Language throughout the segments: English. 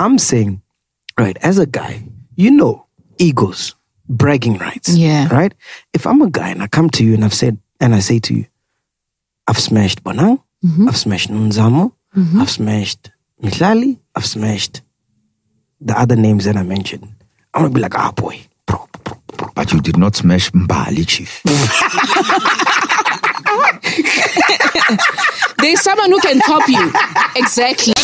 I'm saying, right, as a guy, you know, egos, bragging rights. Yeah. Right? If I'm a guy and I come to you and I say to you, I've smashed Bonang, I've smashed Nzamo, I've smashed Mihlali, I've smashed the other names that I mentioned. I'm going to be like, ah, boy. But you did not smash Mbali, Chief. There's someone who can top you. Exactly.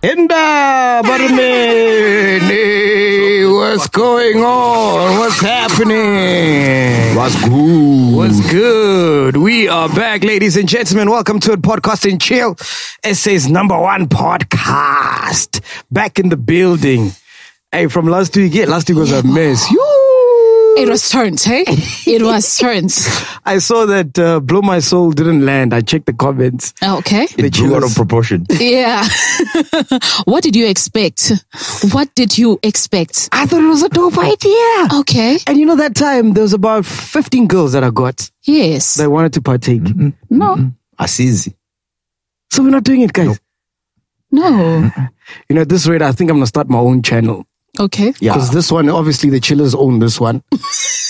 Venda, Barmene, what's going on? What's happening? What's good? What's good? We are back, ladies and gentlemen. Welcome to Podcast and Chill, SA's #1 podcast. Back in the building. Hey, from last week, last week was a mess. It was turns, hey? It was turns. I saw that Blow My Soul didn't land. I checked the comments. Oh, okay. It blew out of proportion. Yeah. What did you expect? What did you expect? I thought it was a dope idea. Okay. And you know, that time, there was about 15 girls that I got. Yes. They wanted to partake. Mm-mm. No. Mm-mm. Asizi. So we're not doing it, guys. No. You know, at this rate, I think I'm going to start my own channel. Okay. Yeah. Because this one, obviously, the chillers own this one.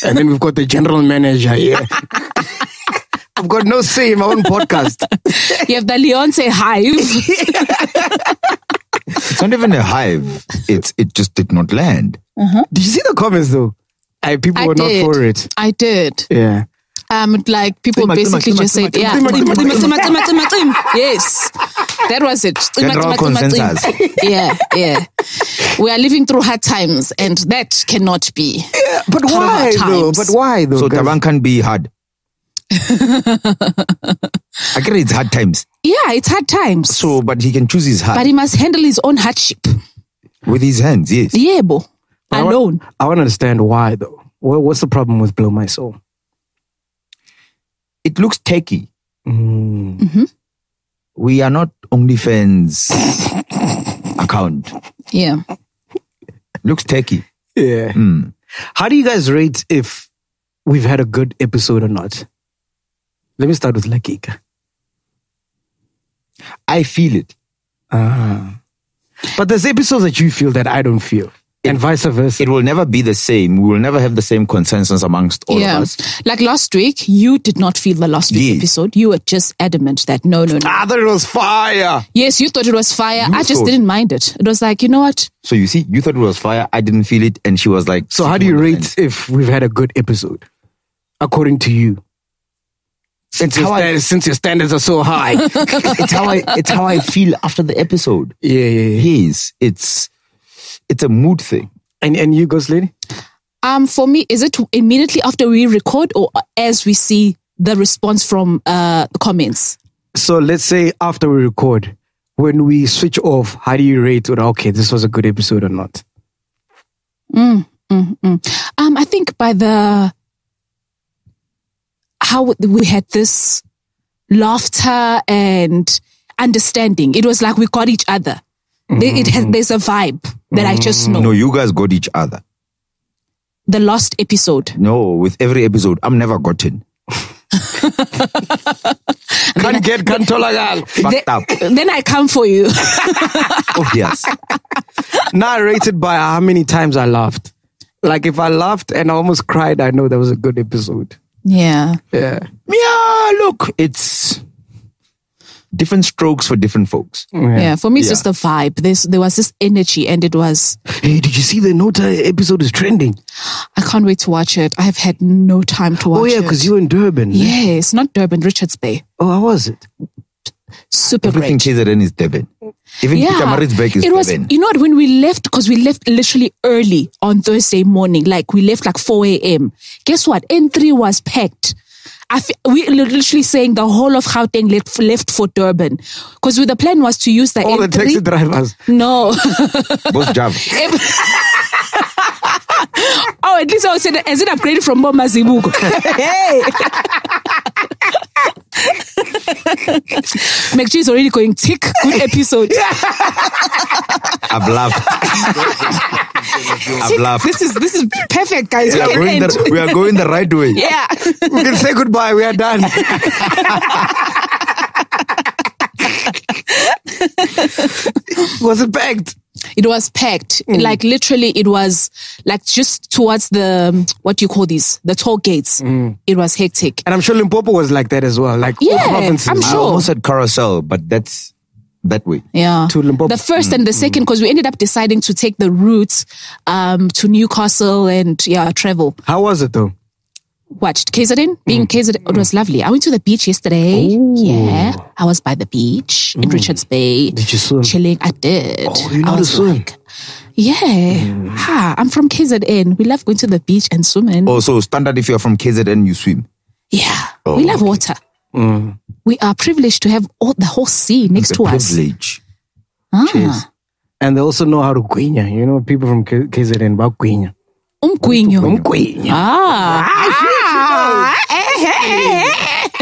And then we've got the general manager here. I've got no say in my own podcast. You have the Leonce hive. It's not even a hive. It just did not land. Uh-huh. Did you see the comments, though? People were not for it. I did. Yeah. Like people basically just said, yeah. Yes. That was it. General consensus. Yeah, yeah. We are living through hard times and that cannot be. Yeah, but why though? So Taban can be hard. I get it's hard times. Yeah, it's hard times. So, but he can choose his heart. But he must handle his own hardship. With his hands, yes. Yeah, bo. Alone. I want to understand why though. What's the problem with Blow My Soul? It looks techie. Mm. Mm-hmm. We are not OnlyFans account. Yeah. Looks techie. Yeah. Mm. How do you guys rate if we've had a good episode or not? Let me start with Lakika. I feel it. Ah. But there's episodes that you feel that I don't feel. And vice versa. It will never be the same. We will never have the same consensus amongst all of us. Like last week, you did not feel the last week's episode. You were just adamant that no. I thought it was fire. Yes, you thought it was fire. I just didn't mind it. It was like, you know what? So you see, you thought it was fire. I didn't feel it. And she was like... So how do you rate if we've had a good episode? According to you. Since your standards are so high. It's how I feel after the episode. Yeah. Yes, it's a mood thing. And you, Ghost Lady? For me, is it immediately after we record or as we see the response from comments? So let's say after we record, when we switch off, how do you rate whether, okay, this was a good episode or not? I think by how we had this laughter and understanding, it was like we got each other. There's a vibe that I just know. No, you guys got each other. The last episode. No, with every episode, I'm never gotten. Then I come for you. Obvious. Narrated by how many times I laughed. Like if I laughed and I almost cried, I know that was a good episode. Yeah. Yeah. Yeah, look, it's... different strokes for different folks. Yeah, for me it's just the vibe. There was this energy and it was... Hey, did you see the Nota episode is trending? I can't wait to watch it. I have had no time to watch it. Oh yeah, because you were in Durban. Yes, not Durban, Richards Bay. Oh, how was it? Super great. Everything KZN is Durban. Even Pietermaritzburg is Durban. You know what, when we left, because we left literally early on Thursday morning, like we left like 4 a.m. Guess what? N3 was packed. We literally saying the whole of Gauteng left for Durban because the plan was to use the all N3. The taxi drivers. No. Both job. Oh, at least I would say that as it upgraded from Moma Zibuko. Hey. McG is already going tick. Good episode. I've laughed. I've laughed. This is perfect, guys. Yeah, we are going the right way. Yeah. We can say goodbye. We are done. Was it packed? It was packed. Mm. Like literally, it was like just towards the, what do you call these? The toll gates. Mm. It was hectic. And I'm sure Limpopo was like that as well. Like all provinces. I'm sure. I almost said Carousel, but that's that way. Yeah. To Limpopo. The first and the second, because we ended up deciding to take the route to Newcastle and travel. How was it though? Watched KZN, being KZN, it was lovely. I went to the beach yesterday. Ooh. Yeah, I was by the beach in Richards Bay. Did you swim? Chilling. I did. Oh, you know how to swim? Like, yeah. I'm from KZN. We love going to the beach and swimming. Oh, so standard if you're from KZN, you swim? Yeah. Oh, we love water. Mm. We are privileged to have the whole sea next to us. Privilege. Ah. And they also know how to guinya. You know, people from KZN about guinya. Umguinyo.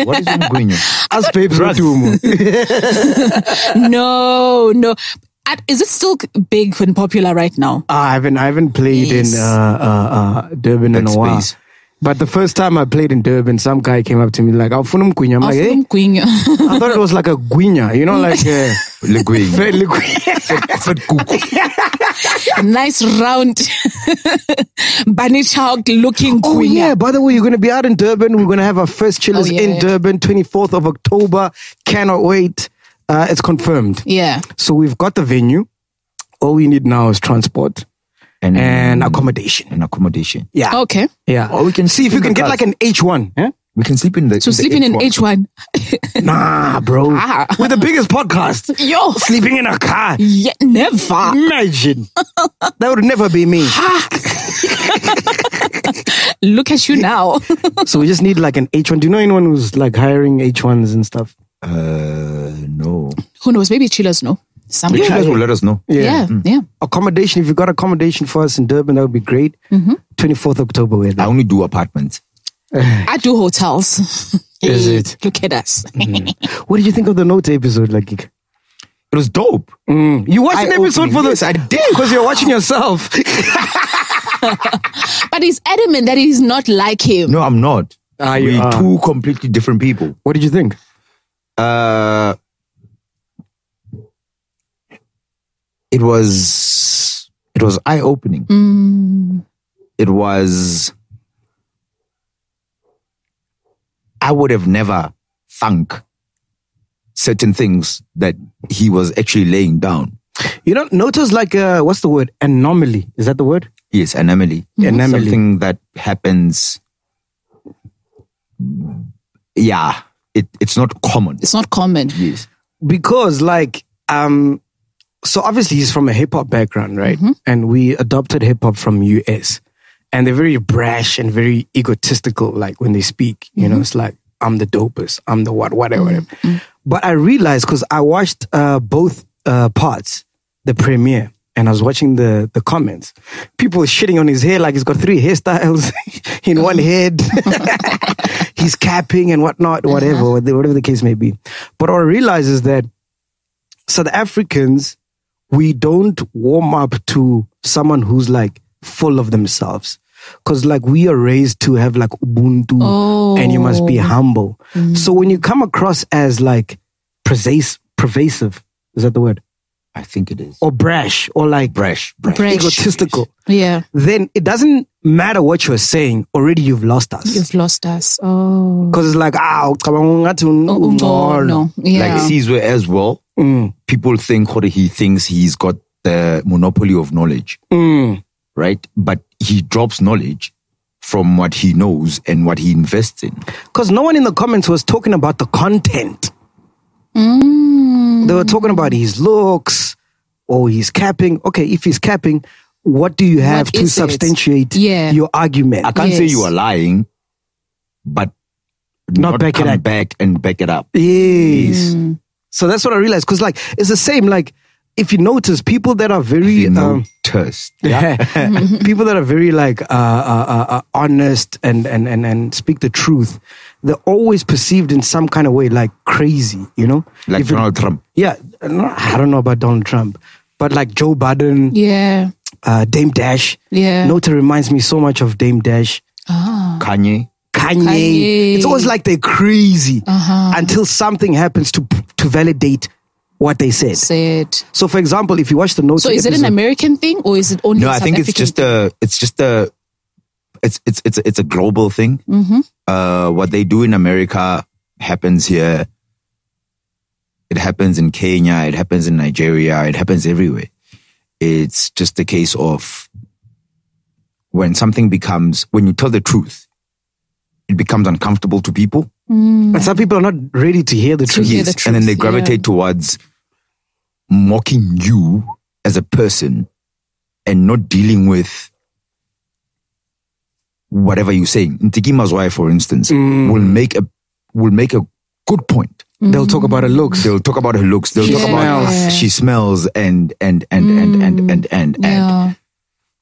What is umguinyo? Ask people. No. Is it still big and popular right now? I haven't played in Durban in a while. But the first time I played in Durban, some guy came up to me like, "Afuna mguinya." I'm like, "Hey." I thought it was like a guinya, you know, like a nice round bunny child looking guinya. Oh yeah, by the way, you're going to be out in Durban. We're going to have our first chillers in Durban, 24th of October. Cannot wait. It's confirmed. Yeah. So we've got the venue. All we need now is transport. And accommodation. Yeah. Okay. Yeah. Or we can see if you can get like an H1. Yeah? We can sleep in the. So sleeping in H1. Nah, bro. Ah. We're the biggest podcast. Yo. Sleeping in a car. Yeah, never. Imagine. That would never be me. Look at you now. So we just need like an H1. Do you know anyone who's like hiring H1s and stuff? No. Who knows? Maybe chillers know. Somebody will let us know. Yeah. Accommodation. If you got accommodation for us in Durban, that would be great. 24th October. We're there. I only do apartments. I do hotels. Is it? Look at us. What did you think of the Nota episode, Lakika? It was dope. You watched an episode for this? I did, because you're watching yourself. But he's adamant that he's not like him. No, I'm not. We're two completely different people. What did you think? It was eye-opening. It was... I would have never thunk certain things that he was actually laying down. You know, Nota's like a... What's the word? Anomaly. Is that the word? Yes, anomaly. Anomaly. Something that happens... Yeah. It's not common. It's not common. Yes. Because like... So obviously he's from a hip-hop background, right? And we adopted hip-hop from US. And they're very brash and very egotistical, like when they speak. You know, it's like, I'm the dopest. I'm the whatever. But I realized, because I watched both parts, the premiere, and I was watching the comments. People shitting on his hair like he's got three hairstyles in one head. He's capping and whatnot, whatever the case may be. But what I realized is that South Africans... we don't warm up to someone who's like full of themselves. Because like we are raised to have like Ubuntu and you must be humble. So when you come across as like pervasive, is that the word? I think it is. Or brash or like brash. Egotistical. Yeah. Then it doesn't matter what you're saying. Already you've lost us. Oh. Because it's like, no. Yeah. Like Sizwe as well. People think he thinks he's got the monopoly of knowledge, right? But he drops knowledge from what he knows and what he invests in. Because no one in the comments was talking about the content. They were talking about his looks or he's capping. Okay, if he's capping, what do you have to substantiate your argument? I can't say you are lying, but not back it up. Back and back it up. Yes. So that's what I realized. Because like, it's the same. Like if you notice, people that are very people that are very like honest and speak the truth, they're always perceived in some kind of way like crazy, you know? Like if Donald Trump. Yeah. I don't know about Donald Trump, but like Joe Biden. Yeah. Dame Dash. Yeah. Nota reminds me so much of Dame Dash. Oh. Kanye. It's always like they're crazy until something happens to validate what they said. So, for example, if you watch the Nota, so is it an American thing or is it only? No, I think it's just a. It's a global thing. Mm-hmm. What they do in America happens here. It happens in Kenya. It happens in Nigeria. It happens everywhere. It's just a case of when something becomes, when you tell the truth, it becomes uncomfortable to people. Mm. And some people are not ready to hear the truth. And then they gravitate towards mocking you as a person and not dealing with whatever you're saying. Ntikima's wife, for instance, will make a good point. They'll talk about her looks. They'll talk about she smells and.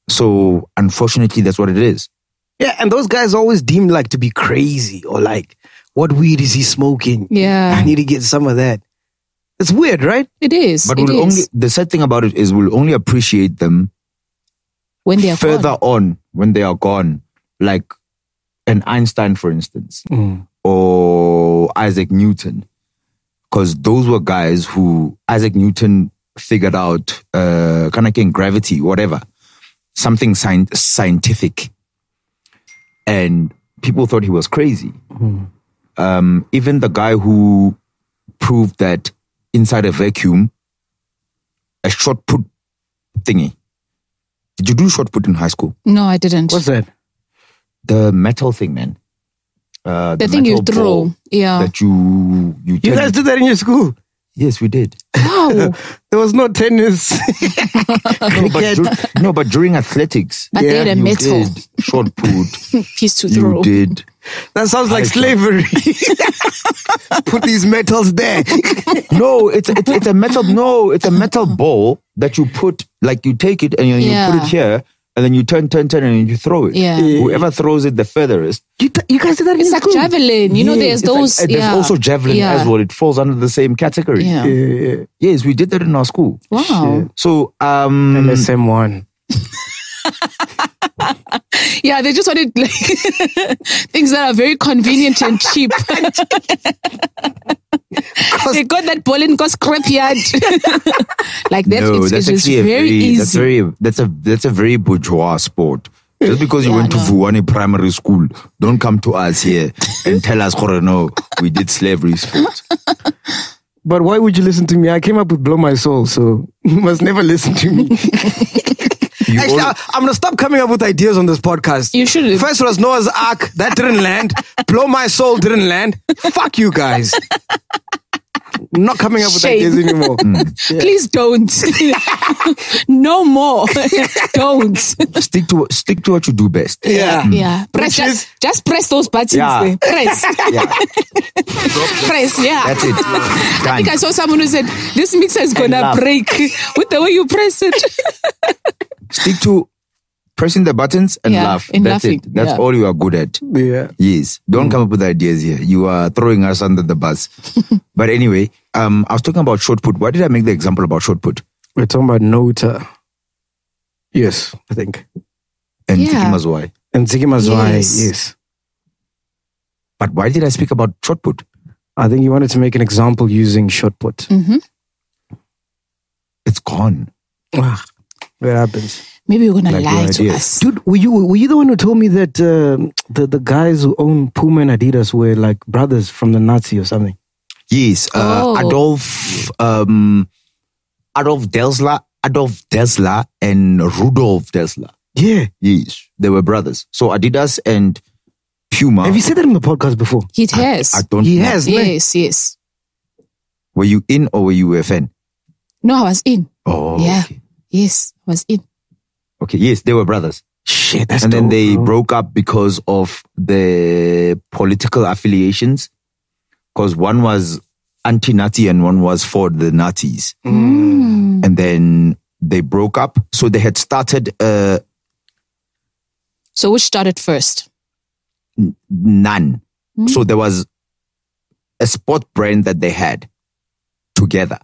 So unfortunately, that's what it is. Yeah, and those guys always deemed like to be crazy or like, what weed is he smoking? Yeah. I need to get some of that. It's weird, right? It is. But the sad thing about it is we'll only appreciate them when they are when they are gone. Like an Einstein, for instance, or Isaac Newton. Because those were guys who Isaac Newton figured out kind of gravity, whatever. Something scientific. And people thought he was crazy. Even the guy who proved that inside a vacuum, a shot put thingy. Did you do shot put in high school? No, I didn't. What's that? The metal thing, man. The thing you throw. Yeah. That you guys did that in your school? Yes, we did. Wow. There was no tennis. but during athletics. But they had a metal. Short put. Piece to throw. You did. That sounds like slavery. Put these metals there. No, it's a metal. No, it's a metal ball that you put, like you take it and you put it here. And then you turn, and you throw it. Yeah. Whoever throws it the furthest. You guys did that in school. It's like javelin. You know, there's those. Like, there's also javelin as well. It falls under the same category. Yeah. Yes, we did that in our school. Wow. Yeah. So, LSM1. Yeah, they just wanted like, things that are very convenient and cheap. They got that ball in scrapyard. Like that. No, that's actually very easy. That's a very bourgeois sport. Just because you went to Vuwani primary school, don't come to us here and tell us, no, we did slavery sport. But why would you listen to me? I came up with Blow My Soul, so you must never listen to me. Actually, I'm going to stop coming up with ideas on this podcast. You should. First was Noah's Ark. That didn't land. Blow My Soul didn't land. Fuck you guys. I'm not coming up with ideas anymore. Yeah. Please don't. No more. Don't. Stick to what you do best. Yeah. Yeah. Press, just press those buttons. Yeah. Press. Yeah. Press, that's it. Done. I think I saw someone who said, this mixer is going to break with the way you press it. Stick to pressing the buttons and laugh. That's it. That's all you are good at. Yeah. Yes. Don't come up with ideas here. You are throwing us under the bus. But anyway, I was talking about short put. Why did I make the example about short put? We're talking about Nota. Yes, I think. And Zigimazwai. Yes. But why did I speak about short put? I think you wanted to make an example using short put. It's gone. That happens. Maybe you're gonna lie to us, dude. Were you the one who told me that the guys who own Puma and Adidas were like brothers from the Nazi or something? Yes, Adolf Dassler, and Rudolf Dassler. Yeah, yes, they were brothers. So Adidas and Puma. Have you said that on the podcast before? He has. I don't know. Yes. Were you in or were you a fan? No, I was in. Oh, yeah. Okay. Yes, was it. Okay, yes, they were brothers. Shit, that's dope. And then they broke up because of the political affiliations. Because one was anti-Nazi and one was for the Nazis. Mm. And then they broke up. So they had started... So which started first? None. Mm. So there was a sport brand that they had together.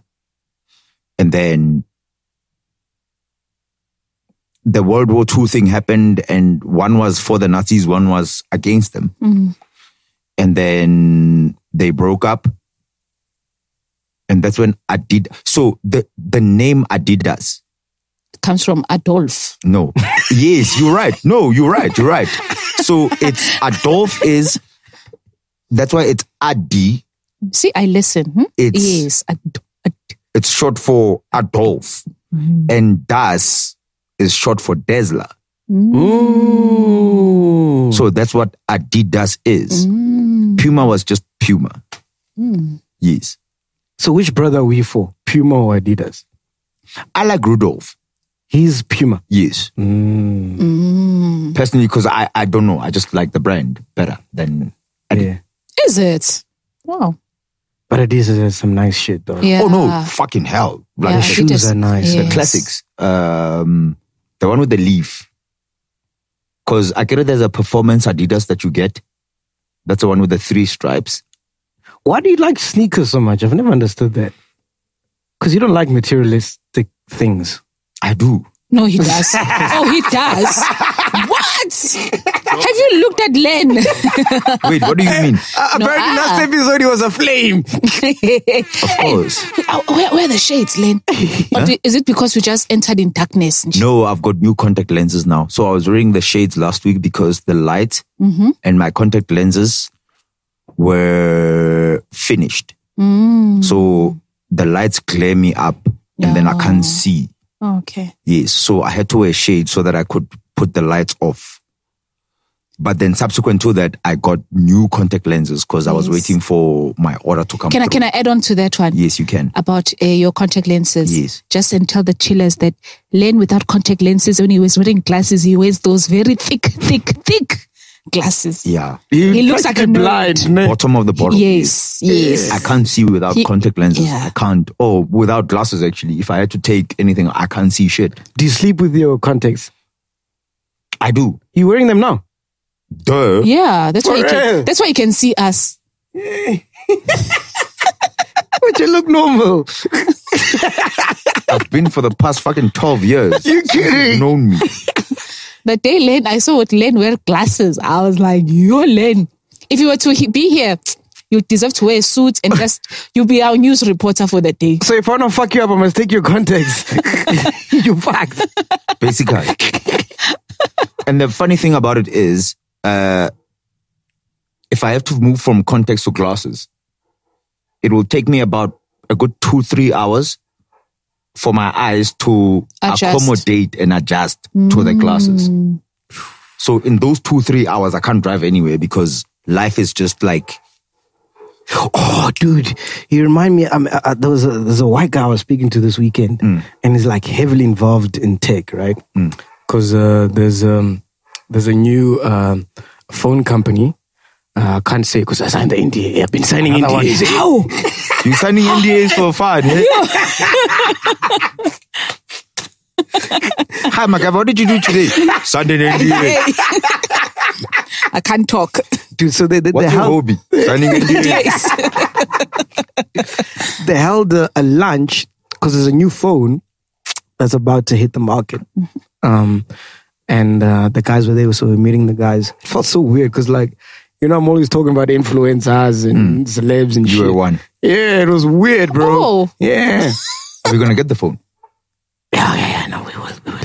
And then... the World War II thing happened and one was for the Nazis, one was against them. Mm-hmm. And then they broke up. And that's when Adidas... So the name Adidas... It comes from Adolf. No. Yes, you're right. No, you're right. You're right. So it's Adolf is... That's why it's Adi. See, I listen. Hmm? It's, yes. It's short for Adolf. Mm-hmm. And Das... is short for Dazzler. Ooh. So that's what Adidas is. Mm. Puma was just Puma. Mm. Yes. So which brother are we for? Puma or Adidas? I like Rudolph. He's Puma. Yes. Mm. Mm. Personally, because I don't know. I just like the brand better than Adidas. Yeah. Is it? Wow. But Adidas is some nice shit though. Yeah. Oh no, fucking hell. Like the shoes are nice. Yes. The classics. The one with the leaf. Because I get it, there's a performance Adidas that you get. That's the one with the 3 stripes. Why do you like sneakers so much? I've never understood that. Because you don't like materialistic things. I do. No, he does. Oh, he does. What? Have you looked at Len? Wait, what do you mean? Apparently last episode he was aflame. Of course. Where are the shades, Len? Huh? Is it because we just entered in darkness? No, I've got new contact lenses now. So I was wearing the shades last week because the light and my contact lenses were finished. Mm. So the lights glare me up and then I can't see. Oh, okay. Yes, so I had to wear shades so that I could put the lights off. But then subsequent to that, I got new contact lenses because I was waiting for my order to come through. Can I add on to that one? Yes, you can. About your contact lenses. Yes. Just and tell the chillers that Len without contact lenses, when he was wearing glasses, he wears those very thick glasses. Yeah. He looks like a blind. Bottom of the bottle. Yes. I can't see without contact lenses. Yeah. I can't. Oh, without glasses actually. If I had to take anything, I can't see shit. Do you sleep with your contacts? I do. You're wearing them now? Duh. Yeah, that's why you can see us. But you look normal. I've been for the past fucking 12 years. You're kidding. You've known me. The day Len, I saw Len wear glasses. I was like, yo, Len, if you were to be here, you deserve to wear a suit and just, you'll be our news reporter for the day. So if I don't fuck you up, I must take your contacts. You fucked. Basically. And the funny thing about it is, if I have to move from contacts to glasses, it will take me about a good 2-3 hours for my eyes to accommodate and adjust to the glasses. So in those 2-3 hours, I can't drive anywhere because life is just like... Oh, dude, you remind me, there was a white guy I was speaking to this weekend and he's like heavily involved in tech, right? Because there's a new phone company. I can't say because I signed the NDA. I've been signing NDAs. How? You're signing NDAs for fun. Eh? Hi, Maka, what did you do today? Signed an NDA. I can't talk. Dude, so what's your hobby? Signing NDAs. They held a lunch because there's a new phone that's about to hit the market. And the guys were there, so we were meeting the guys. It felt so weird because, like, you know, I'm always talking about influencers and celebs and shit. You were one. Yeah, it was weird, bro. Oh. Yeah. Are we going to get the phone? Yeah, no, we will. We will.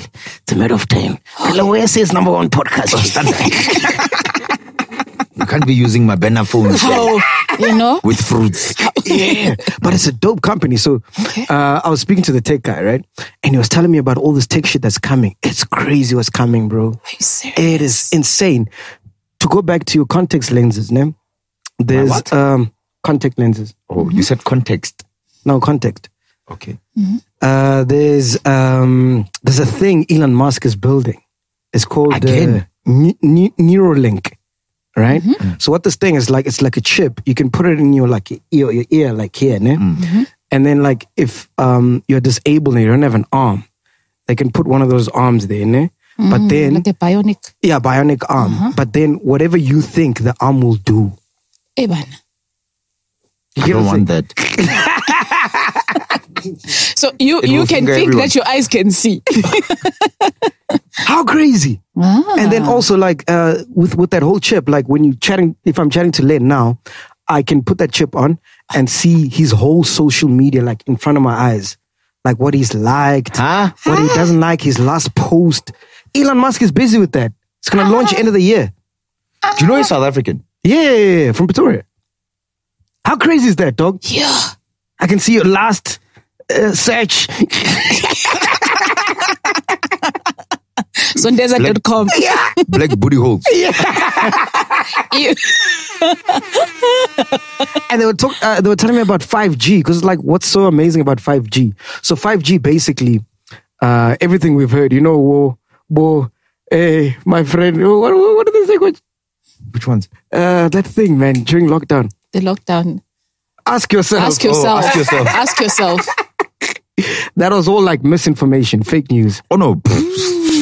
It's a matter of time. Hello, OSA's #1 podcast. You can't be using my banner phone. Oh, you know? With fruits. Yeah. But it's a dope company. So I was speaking to the tech guy, right? And he was telling me about all this tech shit that's coming. It's crazy what's coming, bro. Are you serious? It is insane. To go back to your context lenses, Name. There's contact lenses. Oh, you said context. No, contact. Okay. There's a thing Elon Musk is building. It's called Neuralink. right? Mm-hmm. So what this thing is like, it's like a chip. You can put it in your like your ear, like here, né? Mm-hmm. And then like if you're disabled and you don't have an arm, they can put one of those arms there, né? Mm-hmm. But then like a bionic. Yeah, bionic arm. Uh-huh. But then whatever you think the arm will do. Eban. I don't want that. So you can think everyone. That your eyes can see. How crazy. Ah. And then also like with that whole chip, like when you chatting, if I'm chatting to Len now, I can put that chip on and see his whole social media like in front of my eyes. Like what he's liked, what he doesn't like, his last post. Elon Musk is busy with that. It's going to launch end of the year. Do you know he's South African? Yeah, from Pretoria. How crazy is that, dog? Yeah. I can see your last search. Sondeza.com. Yeah. Black booty holes. Yeah. And they were telling me about 5G because it's like, what's so amazing about 5G? So 5G basically, everything we've heard, you know, hey, my friend, what are they saying? Which ones? That thing, man, during lockdown. The lockdown. Ask yourself. Ask yourself. That was all like misinformation, fake news. Oh no.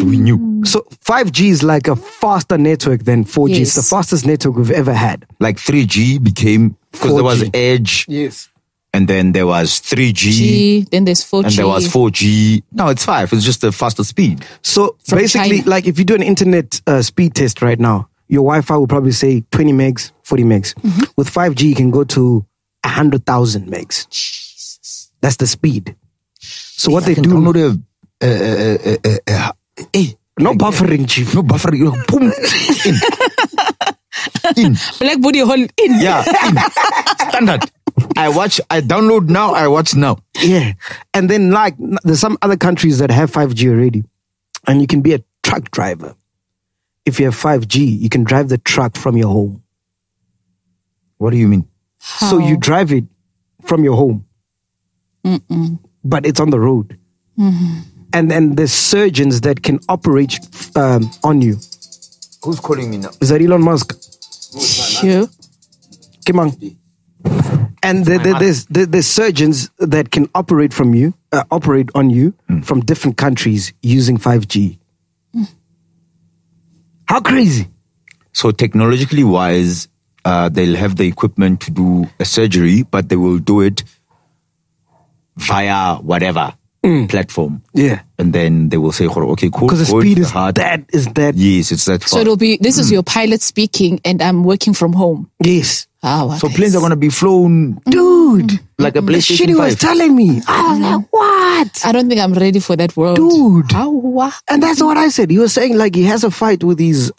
We knew. So 5G is like a faster network than 4G. Yes. It's the fastest network we've ever had. Like 3G became, because there was Edge. Yes. And then there was 3G. Then there's 4G. And there was 4G. No, it's 5. It's just the faster speed. So from basically, China. Like if you do an internet speed test right now, your Wi-Fi will probably say 20 megs, 40 megs. Mm-hmm. With 5G, you can go to 100,000 megs. Jesus. That's the speed. So what they do... download no buffering, chief. No buffering. Boom. In. Black booty hole. In. Yeah. In. Standard. I download now. I watch now. Yeah. And then like there's some other countries that have 5G already. And you can be a truck driver. If you have 5G, you can drive the truck from your home. What do you mean? How? So you drive it from your home. Mm-mm. But it's on the road. Mm-hmm. And there's surgeons that can operate on you. Who's calling me now? Is that Elon Musk? You? Come on. And there's surgeons that can operate from you, operate on you from different countries using 5G. Mm. How crazy! So technologically wise, they'll have the equipment to do a surgery, but they will do it via whatever. Platform. Yeah. And then they will say, okay, cool. Because the speed is that, Yes, it's that fast. So it'll be, this is your pilot speaking and I'm working from home. Yes. Oh, so planes are going to be flown. Dude. Like a PlayStation 5. She was telling me. I was like, what? I don't think I'm ready for that world. Dude. And that's what I said. He was saying like he has a fight with his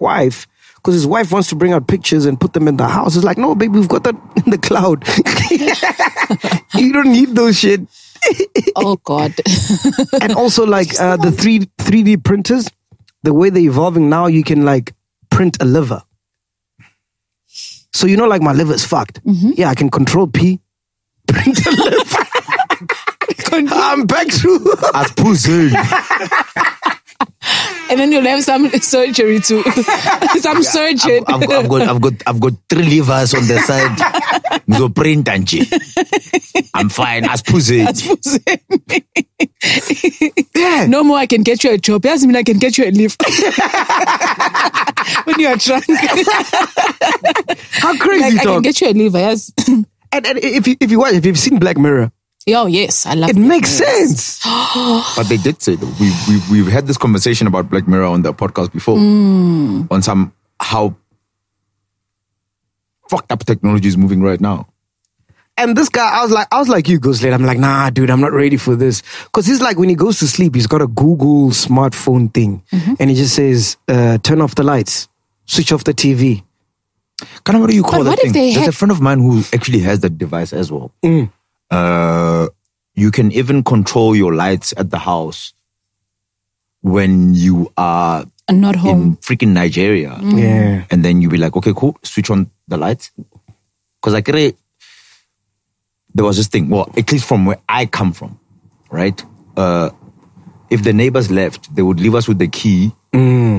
wife because his wife wants to bring out pictures and put them in the house. It's like, no, baby, we've got that in the cloud. You don't need those shit. Oh God. And also like the 3D printers, the way they're evolving now, you can like print a liver. So you know like my liver is fucked. Mm-hmm. Yeah, I can control P, print a liver. I'm back through. As pussy. And then you'll have some surgery too. Some surgeon. I've got 3 livers on the side. Go print and I'm fine. Yeah. No more. I can get you a job. Yes, I mean I can get you a lift. When you are drunk. How crazy! Like, I can get you a liver. Yes. And if you've seen Black Mirror. Oh yes, I love it. It makes sense. But they did say that we've had this conversation about Black Mirror on the podcast before, on some how fucked up technology is moving right now. And this guy, I was like you, Ghostlet. I'm like, nah, dude, I'm not ready for this. Because he's like, when he goes to sleep, he's got a Google smartphone thing, and he just says, turn off the lights, switch off the TV. Kind of what do you call that thing? There's a friend of mine who actually has that device as well. Mm. You can even control your lights at the house when you are not home in freaking Nigeria. Yeah. And then you be like, okay, cool, switch on the lights. Because like there was this thing, well, at least from where I come from, right? If the neighbors left, they would leave us with the key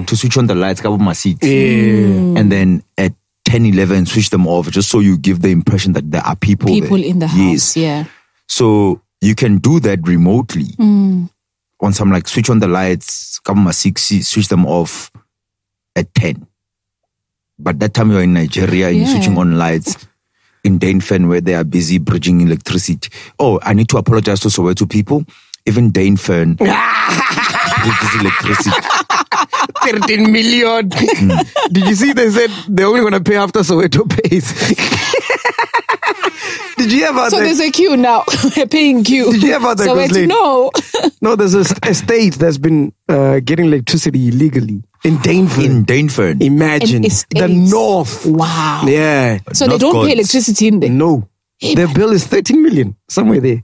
to switch on the lights, cover my seats, and then at 10, 11 switch them off, just so you give the impression that there are people there. In the house. Yes. Yeah. So you can do that remotely. Once I'm like, switch on the lights, cover my seats, switch them off at 10. But that time you're in Nigeria, you're switching on lights in Dainfern, where they are busy bridging electricity. Oh, I need to apologize to Soweto people. Even Dainfern bridges electricity. 13 million. Did you see they said they're only going to pay after Soweto pays? Did you ever? So there's a queue now. They're paying queue. Did you ever? No. No, there's an estate that's been getting electricity illegally. In Dainfern. In Dainfern. Imagine. The north. Wow. Yeah. So north they don't pay electricity in there? No. Hey, their bill is 13 million. Somewhere there.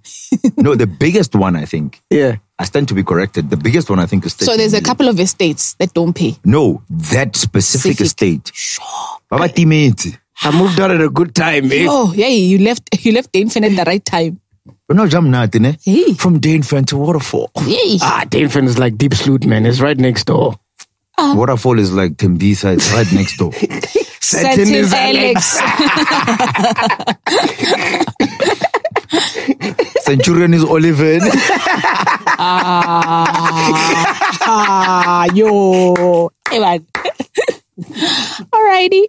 No, the biggest one, I think. Yeah. I stand to be corrected. The biggest one, I think, is 13 So there's million. A couple of estates that don't pay? No, that specific estate. Sure. Baba Timenti. I moved out at a good time, eh? Oh, yeah, you left Dainfern at the right time. But no, jam nothing, eh? Hey. From Dainfern to Waterfall. Hey. Ah, Dainfern is like Deep Sloot, man. It's right next door. Waterfall is like Tembisa. It's right next door. Sentin is Alex. Centurion is Oliver. Yo. Hey, man. Alrighty.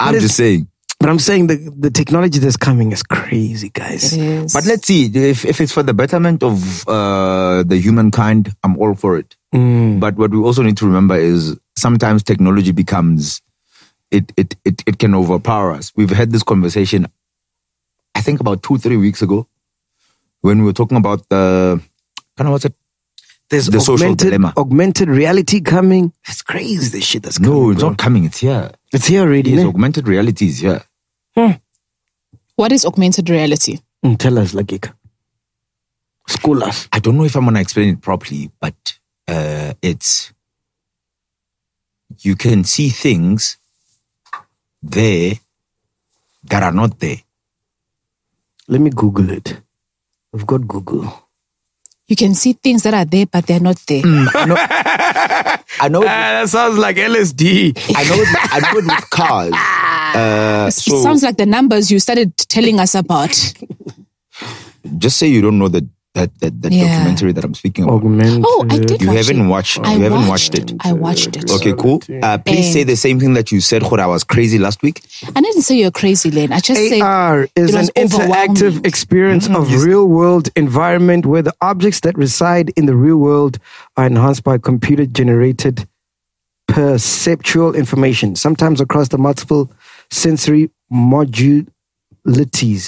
I'm just saying. But I'm saying the technology that's coming is crazy, guys. It is. But let's see. If it's for the betterment of the humankind, I'm all for it. But what we also need to remember is sometimes technology becomes, it can overpower us. We've had this conversation, I think about 2-3 weeks ago, when we were talking about there's the social dilemma. Augmented reality coming. That's crazy, the shit that's coming. No, it's not coming. It's here. It's here already. Yes, augmented reality is here. What is augmented reality? Tell us, like, school us. I don't know if I'm going to explain it properly, but it's, you can see things there that are not there. Let me Google it. I've got Google. You can see things that are there, but they're not there. I know that sounds like LSD. I know it with cars. It sounds like the numbers you started telling us about. Just say you don't know that documentary that I'm speaking about. Oh, I did. You haven't watched it. I watched it. Okay, cool. Please say the same thing that you said. I was crazy last week. I didn't say you're crazy, Len. I just said AR is an interactive experience of real-world environment where the objects that reside in the real world are enhanced by computer-generated perceptual information, sometimes across the multiple sensory modules.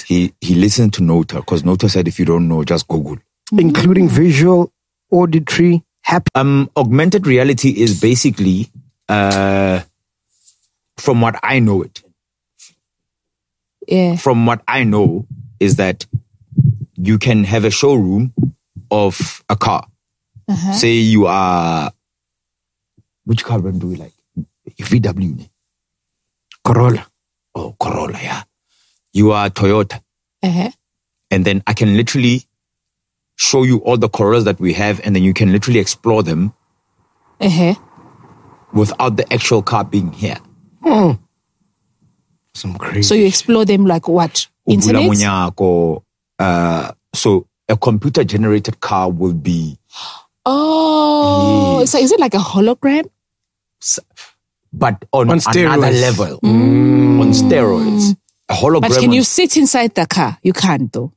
He listened to Nota, because Nota said if you don't know, just Google. Including visual, auditory, happy. Augmented reality is basically, from what I know it. Yeah. From what I know is that you can have a showroom of a car. Say you are, which car brand do we like? VW. Corolla. Oh, Corolla, yeah. You are Toyota. And then I can literally show you all the Corollas that we have, and then you can literally explore them without the actual car being here. Some crazy. So you explore them like what? Internet? So a computer-generated car will be... Oh, yeah. So is it like a hologram? But on another level. On steroids. A hologram. But can you sit inside the car? You can't, though.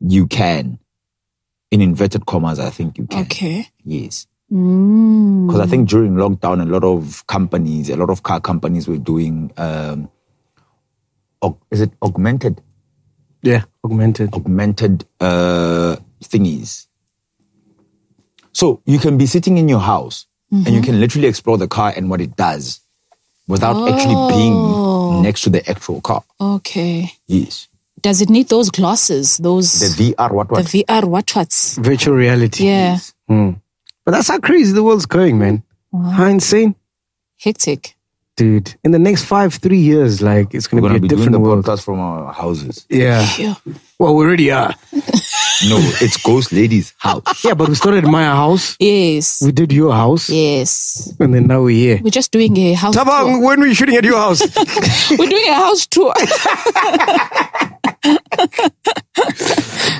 You can. In inverted commas, I think you can. Okay. Yes. Because I think during lockdown, a lot of car companies were doing, is it augmented? Yeah, augmented. Augmented thingies. So you can be sitting in your house and you can literally explore the car and what it does without actually being next to the actual car. Okay. Yes. Does it need those glasses? The VR what-whats? The VR what-whats. Virtual reality. Yeah. Yes. But that's how crazy the world's going, man. Wow. How insane. Hectic. Dude, in the next 3 years, like, it's going to be a different world. We're going to be doing the podcast from our houses. Yeah. Well, we already are. No, it's Ghost Lady's house. Yeah, but we started my house. Yes. We did your house. Yes. And then now we're here. We're just doing a house Tabang, tour. When were you shooting at your house? We're doing a house tour.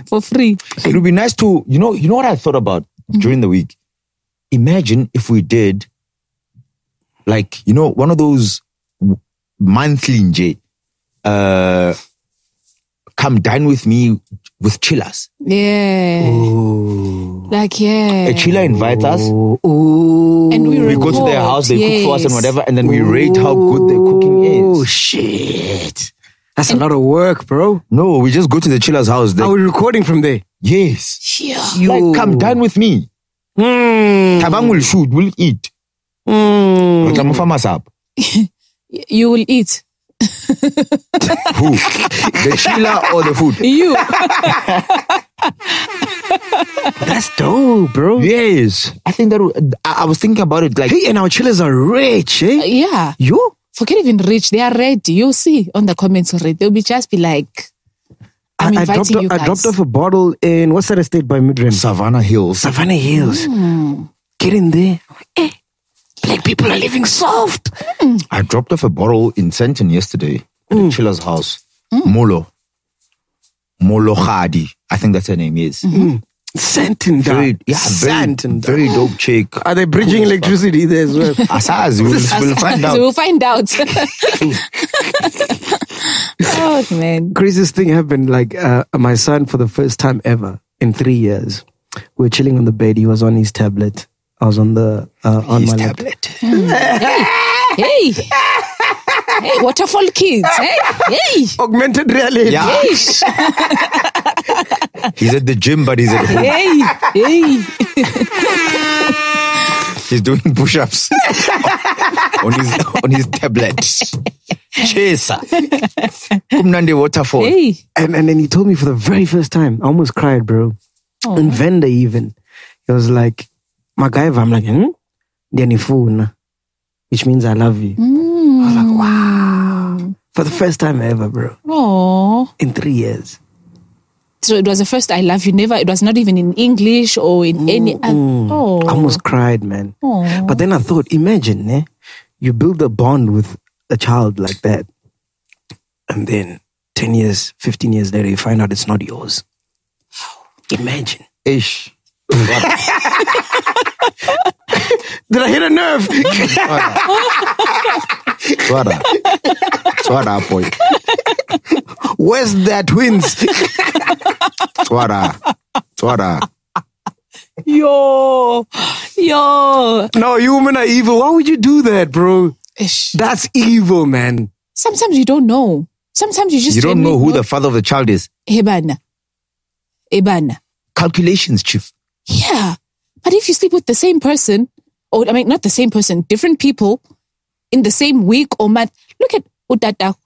For free. It would be nice to, you know what I thought about during the week? Imagine if we did, like, one of those monthly Njay, come dine with me with chillers. Yeah. Ooh. Like, yeah. A chiller invites us. Ooh. And we go to their house, they cook for us and whatever, and then we rate how good their cooking is. Oh, shit. That's a lot of work, bro. No, we just go to the chiller's house. Are we recording from there? Yes. Yeah. Like, come dine with me. Tabang will shoot, we'll eat. You will eat. Who? The chiller or the food? You. That's dope, bro. Yes. I think that I was thinking about it like, hey, and our chillers are rich, eh? Yeah. You? Forget even rich. They are ready. You'll see on the comments already. They'll be just be like, I dropped off a bottle in, what's that estate by Midrand? Savannah Hills. Savannah Hills. Get in there. Eh. Black people are living soft. I dropped off a bottle in Sentin yesterday at a chiller's house. Molo Khadi. I think that's her name, yes. Sentin. Very dope chick. Are they bridging electricity there as well? Asaz, we'll find out. We'll find out. Oh, man. Craziest thing happened, like my son for the first time ever in 3 years. We were chilling on the bed. He was on his tablet. I was on the my tablet. Hey, Waterfall kids. Hey. Augmented reality. Yeah. Yes. He's at the gym, but he's at home. Hey. He's doing push-ups on his tablet. Chesa. Kumnandi Waterfall. Hey. And then he told me for the very first time, I almost cried, bro. Oh. In Venda even. He was like, Magaiva, I'm like, which means I love you. I was like, wow. For the first time ever, bro. Oh. In 3 years. So it was the first I love you. Never, it was not even in English or in any... I almost cried, man. Oh. But then I thought, imagine, you build a bond with a child like that. And then 10 years, 15 years later, you find out it's not yours. Imagine. Ish. Did I hit a nerve? Swara boy. Where's their twins? Swara. Yo. No, you women are evil. Why would you do that, bro? Ish. That's evil, man. Sometimes you don't know. Sometimes you just don't know who the father of the child is. Ebana. Calculations, chief. Yeah. But if you sleep with the same person, or I mean, not the same person, different people in the same week or month, look at Utatako.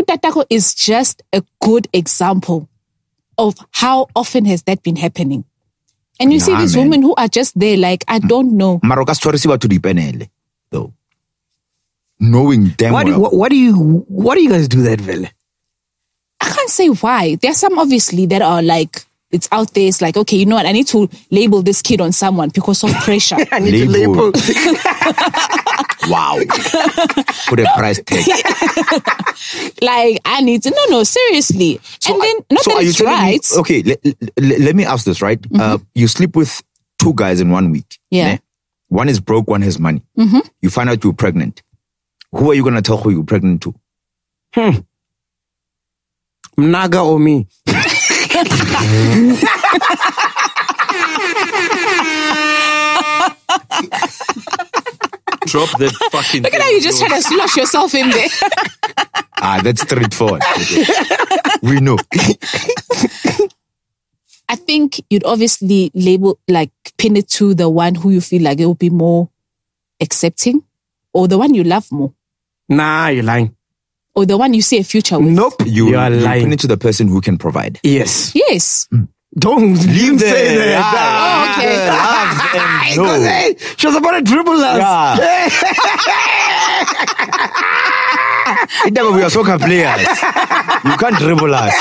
Utatako is just a good example of how often has that been happening. And you see these women who are just there, like, I don't know. Maroka's tourist to the Penel, though. Knowing them well. Why do you guys do that, Vele? I can't say why. There are some, obviously, that are like, it's out there. It's like, okay, you know what? I need to label this kid on someone because of pressure. I need to label. Wow. Put a price tag. Like, I need to... No, seriously. So and then, not so that it's right. Me, okay, let me ask this, right? You sleep with two guys in 1 week. Yeah. Né? One is broke, one has money. You find out you're pregnant. Who are you going to tell who you're pregnant to? Mnaga or me? Drop that fucking... Look at how you just try to slush yourself in there. That's straightforward. We know. I think you'd obviously label, like, pin it to the one who you feel like it will be more accepting, or the one you love more. Nah, you're lying. Or the one you see a future with. Nope. You are lying. Pin it to the person who can provide. Yes. Don't leave say that. Yeah. Oh, okay. Love them. She was about to dribble us. Yeah. We are soccer players. You can't dribble us.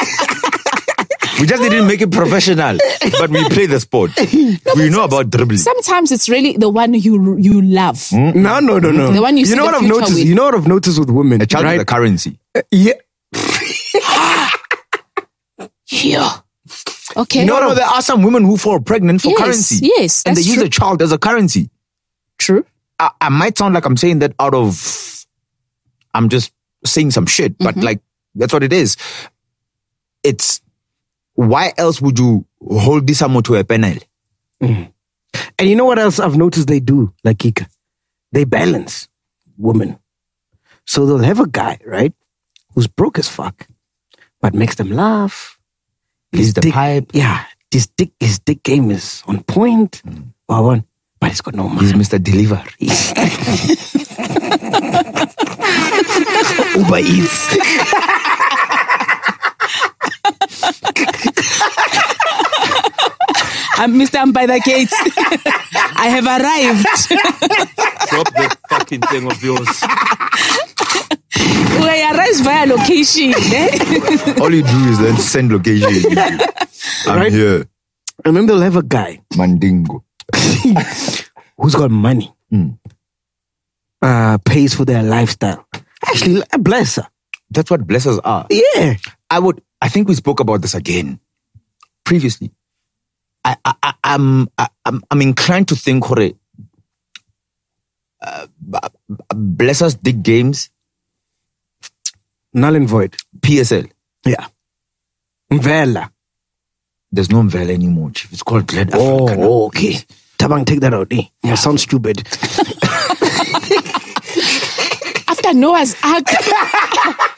We just didn't make it professional, but we play the sport. No, we know about dribbling. Sometimes it's really the one you love. Mm-hmm. No. The one you know what I've noticed. With. You know what I've noticed with women. A child is a currency. Yeah. Yeah. Okay. No, there are some women who fall pregnant for currency. Yes, and they use a child as a currency. True. I might sound like I'm saying that out of, I'm just saying some shit, but like that's what it is. It's why else would you hold this amount to a panel? Mm. And you know what else I've noticed they do, like Ika? They balance women. So they'll have a guy, right, who's broke as fuck, but makes them laugh. He's the pipe. Yeah. His dick game is on point. Mm. But he's got no money. He's Mr. Delivery. Uber Eats. Mr. I'm by the gate. I have arrived. Drop the fucking thing of yours. We arrive via location. Eh? All you do is then send location. I'm right here. And then they'll have a guy. Mandingo. Who's got money. Mm. Pays for their lifestyle. Actually, a blesser. That's what blessers are. Yeah. I think we spoke about this again previously. I'm inclined to think blessers dig games. Null and void. PSL. Yeah. Mvela. There's no Mvela anymore, Chief. It's called Glad Africa. Oh, okay. Tabang, take that out. Eh? Yeah. That sounds stupid. After Noah's Ark.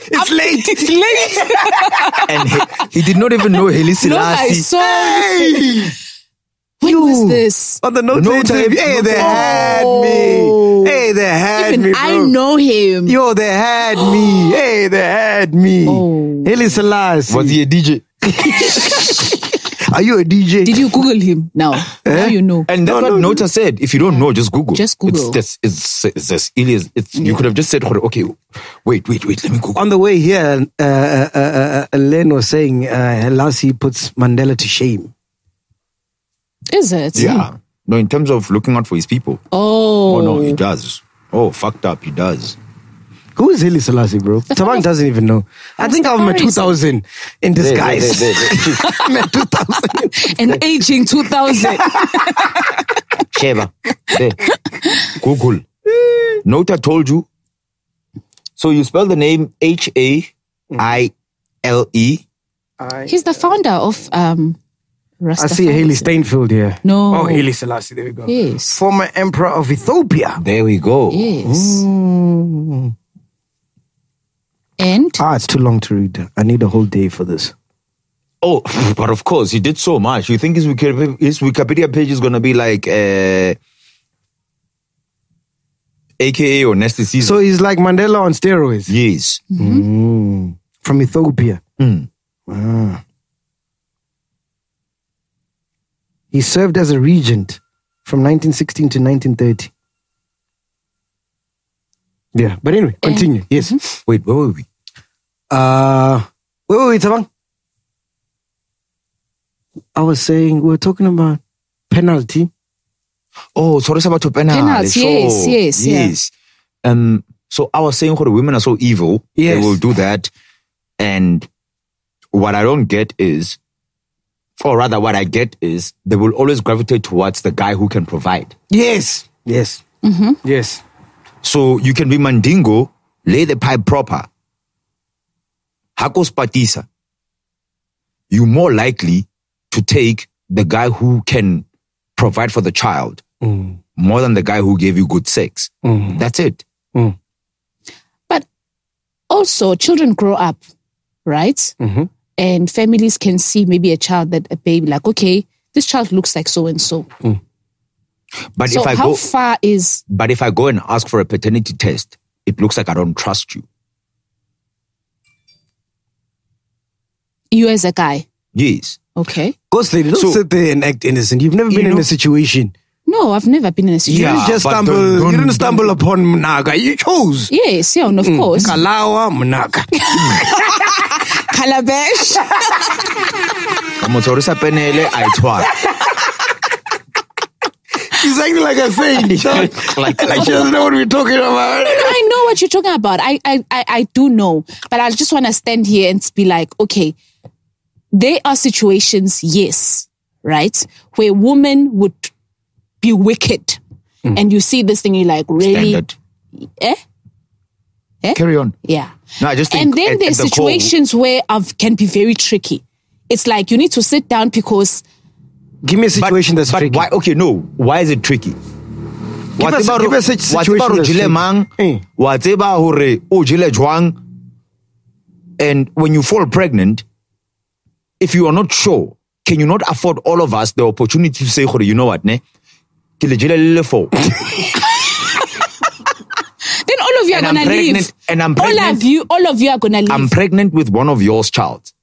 It's late. And he did not even know Haile Selassie. Hey! When was this? On the Nota. Hey, they had me. Hey, they had even me, bro. I know him. Yo, they had me. Hey, they had me. Oh. Haile Selassie. Was he a DJ? Are you a DJ? Did you Google him now? Now you know. And that's what Nota said. If you don't know, just Google. Just Google. It's as easy as... You could have just said, okay, wait, let me Google. On the way here, Len was saying, Selassie puts Mandela to shame. Is it? Yeah. Mm. No, in terms of looking out for his people. Oh. Oh, no, he does. Oh, fucked up, he does. Who is Haile Selassie, bro? Tabang doesn't even know. I think I'm a 2000 in disguise. I'm a 2000. An aging 2000. Sheba. Google. Nota told you. So you spell the name Haile. He's the founder of... I see Haile Steinfeld here. No. Oh, Haile Selassie. There we go. Yes. Former emperor of Ethiopia. There we go. Yes. Mm. And? It's too long to read. I need a whole day for this. Oh, but of course, he did so much. You think his Wikipedia page is going to be like AKA or Nasty Caesar? So he's like Mandela on steroids? Yes. Mm-hmm. From Ethiopia. Mm. Wow. He served as a regent from 1916 to 1930. Yeah, but anyway, continue. Yes. Mm-hmm. Wait, where were we? Wait, Tabang. I was saying, we were talking about penalty. Oh, sorry about the penalty. Penalty, yes. Yeah. So I was saying, women are so evil. Yes. They will do that. And what I don't get is... Or rather, what I get is they will always gravitate towards the guy who can provide. Yes. Mm-hmm. Yes. So you can be Mandingo, lay the pipe proper. Hakos Patisa. You're more likely to take the guy who can provide for the child more than the guy who gave you good sex. Mm. That's it. Mm. But also, children grow up, right? Mm-hmm. And families can see maybe a child that a baby, like, okay, this child looks like so and so. But so if I how go, far is? But if I go and ask for a paternity test, it looks like I don't trust you. You as a guy. Yes. Okay. Ghostly, don't sit there and act innocent. You've never been in a situation. No, I've never been in a situation. You just stumble. You didn't stumble upon Mnaga. You chose. Yes, yeah, and of course. Kalawa Mnaga. calabash. She's acting like a saint. Like she doesn't know what we're talking about. I know what you're talking about. I do know. But I just want to stand here and be like, okay, there are situations, yes, right, where women would be wicked. Mm. And you see this thing, you're like, really? Standard. Eh? Eh? Carry on. Yeah. No, I just think, and then there's situations where it can be very tricky. It's like you need to sit down because... Give me a situation that's tricky. Why, okay, no. Why is it tricky? Give us a situation that's tricky. And when you fall pregnant, if you are not sure, can you not afford all of us the opportunity to say, you know what, ne? Then all of you are going to leave. And I'm pregnant. All of you are going to leave. I'm pregnant with one of yours child.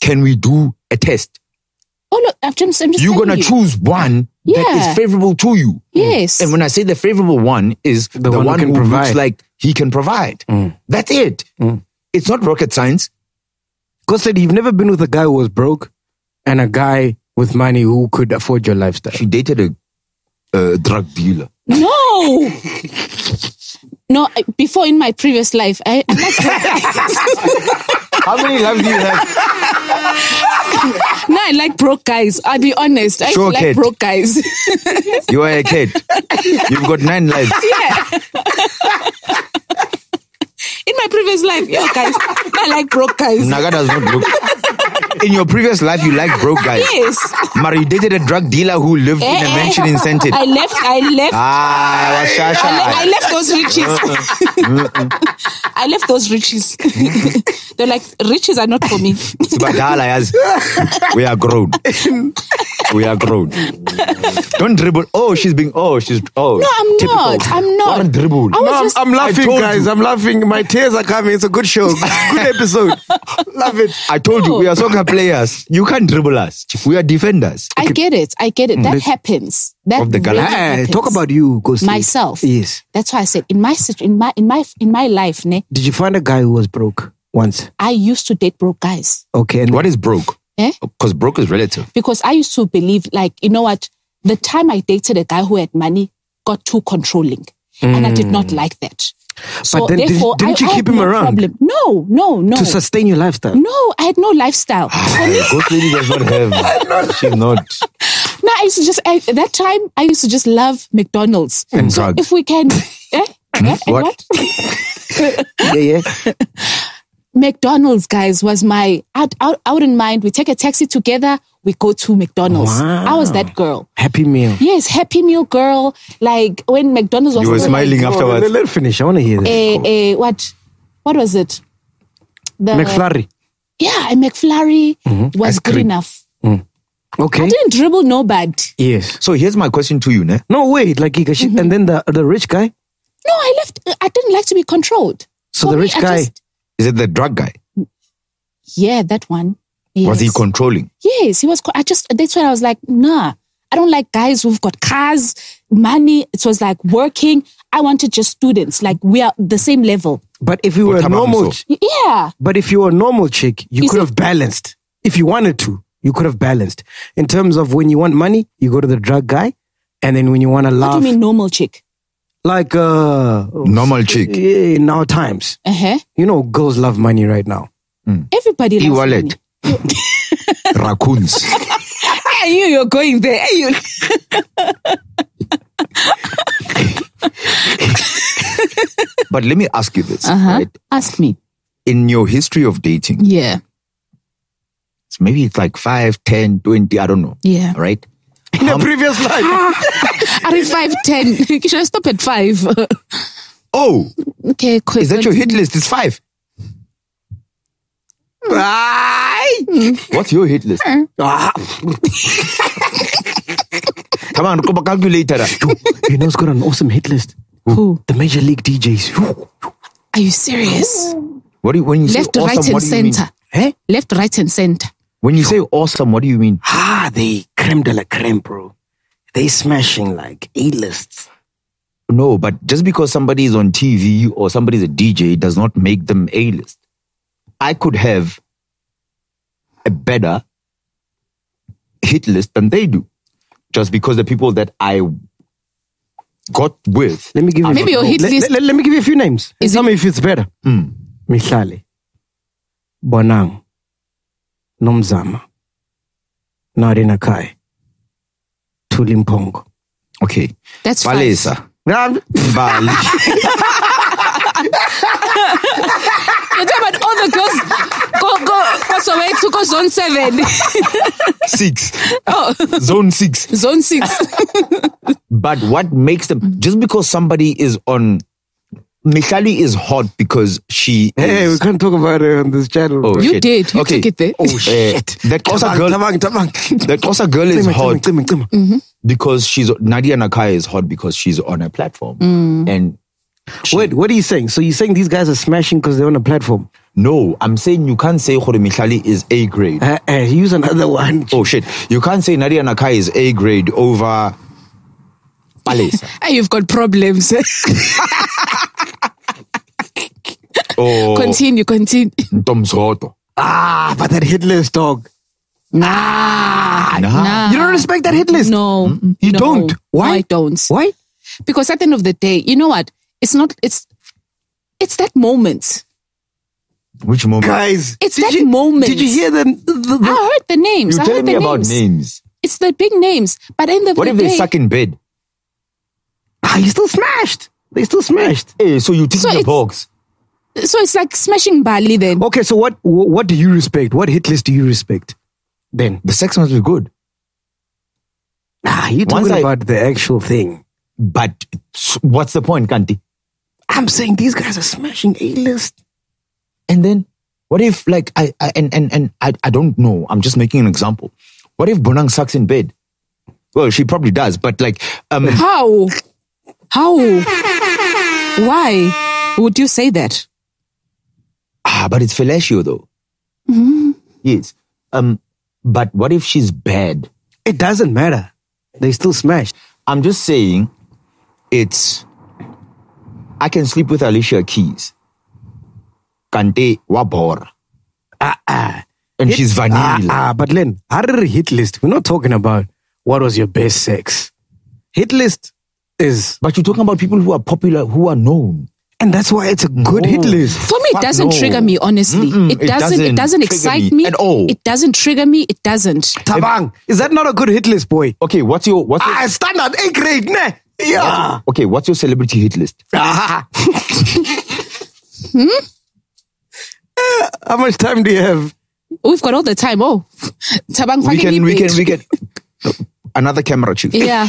Can we do a test? You're going to choose one that is favorable to you. Yes. And when I say the favorable one is the one who looks like he can provide. Mm. That's it. Mm. It's not rocket science. Because you've never been with a guy who was broke and a guy with money who could afford your lifestyle. She dated a drug dealer. No. No, before in my previous life, I'm not drug. How many love do you have? No, I like broke guys. I'll be honest. I like broke guys. You are a kid. You've got 9 lives. Yeah. In my previous life, yo guys, I like broke guys. Naga does not look. In your previous life, you like broke guys. Yes. Mari dated a drug dealer who lived in a mansion in Sentin. I left. Ah, Shasha. I left those riches. I left those riches. They're like, riches are not for me. We are grown. We are grown. Don't dribble. Oh, she's being. Oh, she's. Oh. No, I'm typical. Not. I'm not. Don't dribble. I'm laughing, guys. I'm laughing. My tears are coming. It's a good show. Good episode. Love it. I told you, we are soccer players. You can't dribble us. We are defenders. I get it. That happens. That of the really happens. Talk about you, Ghosty. Myself. Yes. That's why I said in my life, ne. Did you find a guy who was broke once? I used to date broke guys. Okay. And what is broke? Because broke is relative. Because I used to believe, like, you know what? The time I dated a guy who had money got too controlling. Mm. And I did not like that. So but then, therefore, didn't you keep him around? Problem. No. To sustain your lifestyle? No, I had no lifestyle. Ghost lady does not have. She's not. No, I used to just, at that time, I used to just love McDonald's. And so drugs. If we can... What? Yeah. McDonald's, guys, was my... I wouldn't mind. We take a taxi together. We go to McDonald's. Wow. I was that girl. Happy Meal. Yes, Happy Meal girl. Like, when McDonald's was... You were smiling afterwards. Let it finish. I want to hear this. What was it? The McFlurry. Yeah, a McFlurry was good enough. Mm. Okay. I didn't dribble nobody. Yes. So here's my question to you, ne? No, wait. Like, and then the rich guy? No, I left. I didn't like to be controlled. So for the rich guy... Is it the drug guy? Yeah, that one. Yes. Was he controlling? Yes, he was. That's when I was like, nah, I don't like guys who've got cars, money. It was like working. I wanted just students. Like, we are the same level. But if you were a normal... Yeah. But if you were a normal chick, you could have balanced. If you wanted to, you could have balanced. In terms of when you want money, you go to the drug guy. And then when you want to laugh... What do you mean normal chick? Like normal chick in our times. You know, girls love money right now. Mm. Everybody loves e-wallet. Money. Raccoons. Hey, you're going there. Hey, you. But let me ask you this. Right? Ask me. In your history of dating, so maybe it's like 5, 10, 20, I don't know. Yeah. Right? In a previous life. Are you 5, 10? Should I stop at 5? Oh. Okay, quick. Is that your hit list? It's 5. What's your hit list? Come on, go back calculator. You know who's got an awesome hit list? Who? The major league DJs. Are you serious? What do you, when you left, say right, awesome, what do you mean? Eh? Left, right, and center. When you say awesome, what do you mean? Ah, they creme de la creme, bro. They smashing like A-lists. No, but just because somebody is on TV or somebody's a DJ does not make them A-list. I could have a better hit list than they do, just because the people that I got with. Let me give you maybe your hit list. Let me give you a few names. Tell me if it's better. Mihlali, Bonang Nzamo, Nadia Nakai, Tulimpongo. Okay, that's Valesa. You're talking about all the girls go Soweto, go zone 7. 6. Oh. Zone 6. Zone 6. But what makes them, just because somebody is on, Mihlali is hot because she is. We can't talk about her on this channel. Oh, you shit. Did. You okay. Took it there. Oh, shit. That Kosa girl, that girl is hot because she's, Nadia Nakai is hot because she's on a platform. And wait, what are you saying? So you're saying these guys are smashing because they're on a platform? No, I'm saying you can't say Mihlali is A grade. Use another one. Oh shit. You can't say Nadia Nakai is A grade over Palesa. Hey, you've got problems. Oh, continue. But that hit list, dog. Nah. You don't respect that hit list? No. You don't? Why? I don't. Why? Because at the end of the day, you know what? It's not, it's that moment. Which moment? Guys. It's that moment. Did you hear the I heard the names. You're telling me about names. It's the big names. But in the what if they suck in bed? You still smashed. They still smashed. Hey, so you tick the box. So it's like smashing Bali then. Okay, so what do you respect? What hit list do you respect then? The sex must be good. You're talking about the actual thing. But what's the point, Kanti? I'm saying these guys are smashing A-list. And then, what if, like, I don't know. I'm just making an example. What if Bonang sucks in bed? Well, she probably does, but like... How? Why would you say that? But it's fellatio, though. Yes. But what if she's bad? It doesn't matter. They still smashed. I'm just saying... I can sleep with Alicia Keys. Kante wabora. And she's vanilla. But Len, our hit list, we're not talking about what was your best sex. Hit list is... But you're talking about people who are popular, who are known. And that's why it's a good hit list. For me, it doesn't trigger me, honestly. It doesn't excite me. At all. It doesn't trigger me. It doesn't. Tabang, is that not a good hit list, boy? Okay, what's your... standard A grade, ne? Yeah. Okay, what's your celebrity hit list? How much time do you have? We've got all the time. Oh, Tabang, we can. Another camera, chief. Yeah,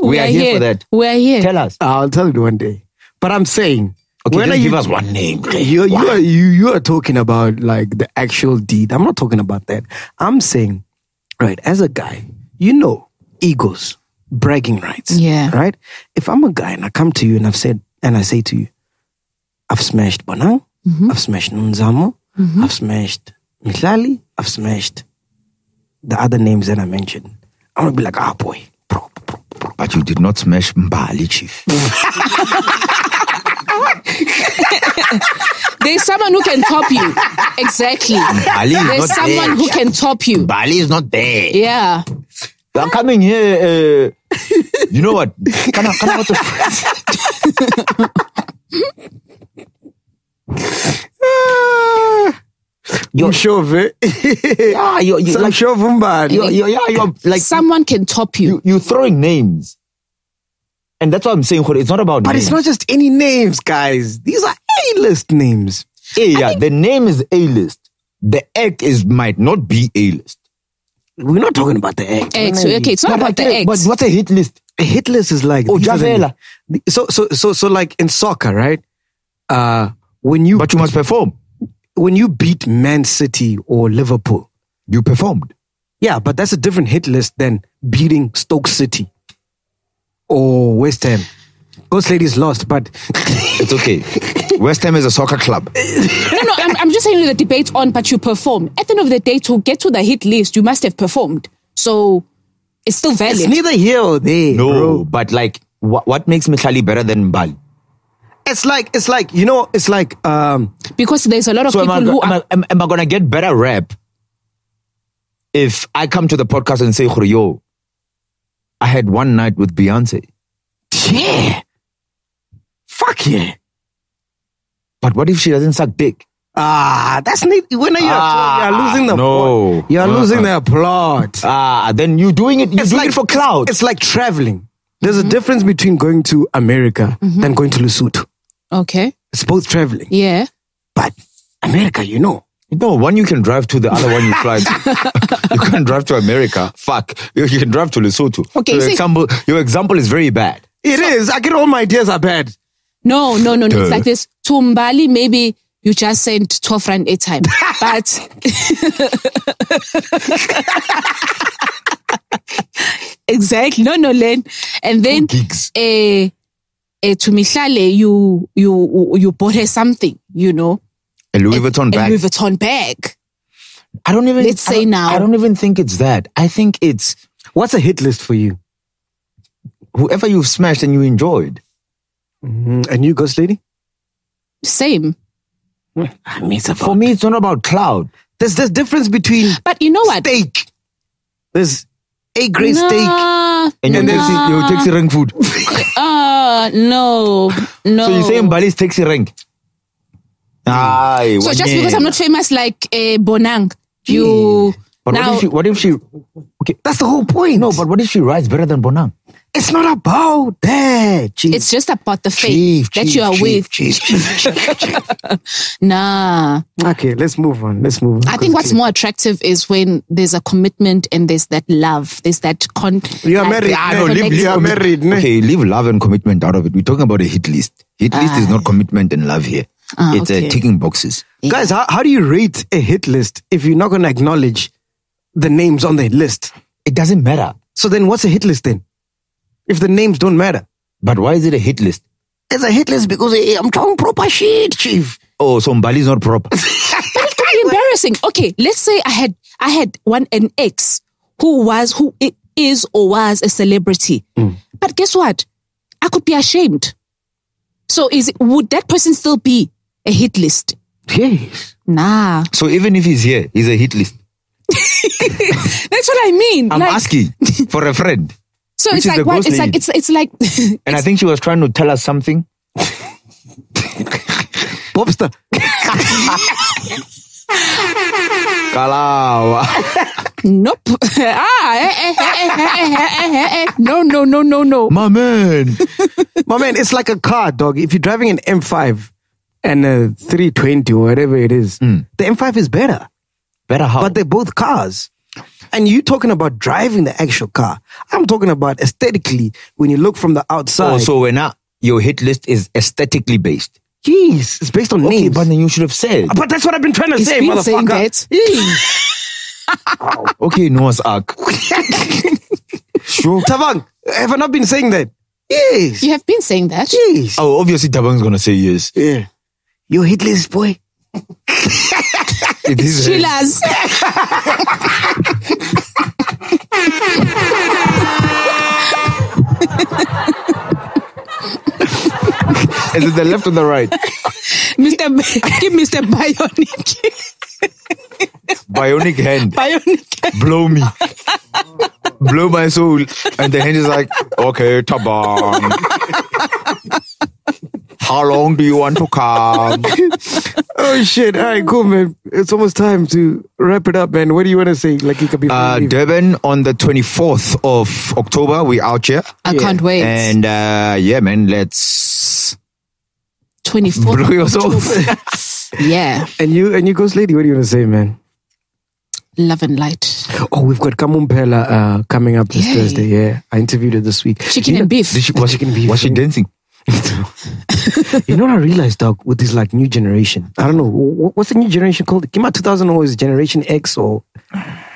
we are here for that. We are here. Tell us. I'll tell you one day. But I'm saying, okay, when give us one name. You are talking about like the actual deed. I'm not talking about that. I'm saying, right, as a guy, you know, egos. Bragging rights. Yeah. Right? If I'm a guy and I come to you and I say to you, I've smashed Bonang, I've smashed Nzamo, I've smashed Mihlali, I've smashed the other names that I mentioned. I'm gonna be like, boy. But you did not smash Mbali, chief. There's someone who can top you. Exactly. There's someone who can top you. Mbali is not there. Yeah. I'm coming here. You know what? Can I also... You're sure of it. Yeah, you're like sure of bad. You're like someone can top you. You're throwing names, and that's what I'm saying. It's not about. But names. It's not just any names, guys. These are A-list names. Yeah, the name is A-list. The act might not be A-list. We're not talking about the eggs. Okay, it's not about the eggs. But what's a hit list? A hit list is like... Oh, Javela. So like in soccer, right? But you must perform. When you beat Man City or Liverpool... You performed. Yeah, but that's a different hit list than beating Stoke City or West Ham. Those ladies lost, but... It's okay. West Ham is a soccer club. No, I'm just saying the debate's on, but you perform. At the end of the day, to get to the hit list, you must have performed. So, it's still valid. It's neither here or there. No, bro. But like, what makes Mihlali better than Mbali? It's like because there's a lot of people who am I gonna get better rap if I come to the podcast and say, yo, I had one night with Beyonce. Yeah. Fuck yeah. But what if she doesn't suck dick? Ah, that's neat. When you're losing the plot. You're losing the plot. Ah, then you're doing it. You're doing it for clout. It's like traveling. There's a difference between going to America than going to Lesotho. Okay. It's both traveling. Yeah. But America, No, one you can drive to, the other one you fly to. You can't drive to America. Fuck. You can drive to Lesotho. Okay. So your example is very bad. It is. I get all my ideas are bad. No. It's like this. To Mbali, maybe you just sent 12 rand a time. But exactly. No, Len. And then to Mihlali, you bought her something, A Louis Vuitton bag. A Louis Vuitton bag. I don't even think it's that. I think it's... What's a hit list for you? Whoever you've smashed and you enjoyed. And you, Ghost Lady? Same. For me, it's not about cloud. There's difference between... But you know what? Steak. There's A-grade steak. And your taxi rank food. No. So you're saying Bali's taxi rank? Aye, so just because I'm not famous like Bonang, What if she? Okay, that's the whole point. No, but what if she writes better than Bonang? It's not about that. Chief. It's just about the faith that you are with. Chief. Nah. Okay, let's move on. I think what's more attractive is when there's a commitment and there's that love. There's that you are married. You are married. Okay, leave love and commitment out of it. We're talking about a hit list. Hit list is not commitment and love here. It's ticking boxes. Yeah. Guys, how do you rate a hit list if you're not going to acknowledge the names on the list? It doesn't matter. So then what's a hit list then? If the names don't matter. But why is it a hit list? It's a hit list because I'm talking proper shit, Chief. Oh, so Mbali's not proper. That's pretty embarrassing. Okay, let's say I had an ex who was a celebrity. But guess what? I could be ashamed. So would that person still be a hit list? Yes. Nah. So even if he's here, he's a hit list. That's what I mean. I'm asking for a friend. So it's like what? It's like. And I think she was trying to tell us something. Popstar. Kalawa. Nope. No. My man, it's like a car, dog. If you're driving an M5 and a 320 or whatever it is, the M5 is better. Better how? But they're both cars. And you're talking about driving the actual car. I'm talking about aesthetically when you look from the outside. Oh, so your hit list is aesthetically based. Jeez, it's based on names. But then you should have said. But that's what I've been trying to say, motherfucker. Okay, Noah's Ark. Sure. Tabang, have I not been saying that? Yes. You have been saying that? Yes. Oh, obviously Tabang's going to say yes. Yeah. Your hit list, boy. It's chillers. Is it the left or the right? Give Mr. Bionic. Bionic hand. Blow me. Blow my soul. And the hand is like, okay, Tabang. How long do you want to come? Oh, shit. All right, cool, man. It's almost time to wrap it up, man. What do you want to say? Like, you could be Durban on the 24th of October. We out here. I can't wait. And yeah, man, let's... 24th. Blow yourself. Yeah. And you Ghost Lady, what do you want to say, man? Love and light. Oh, we've got Kamompella coming up this Thursday. Yeah, I interviewed her this week. Chicken and beef. Was she dancing? You know what I realized, dog, with this like new generation? I don't know. What's the new generation called? Came out 2000 or is Generation X or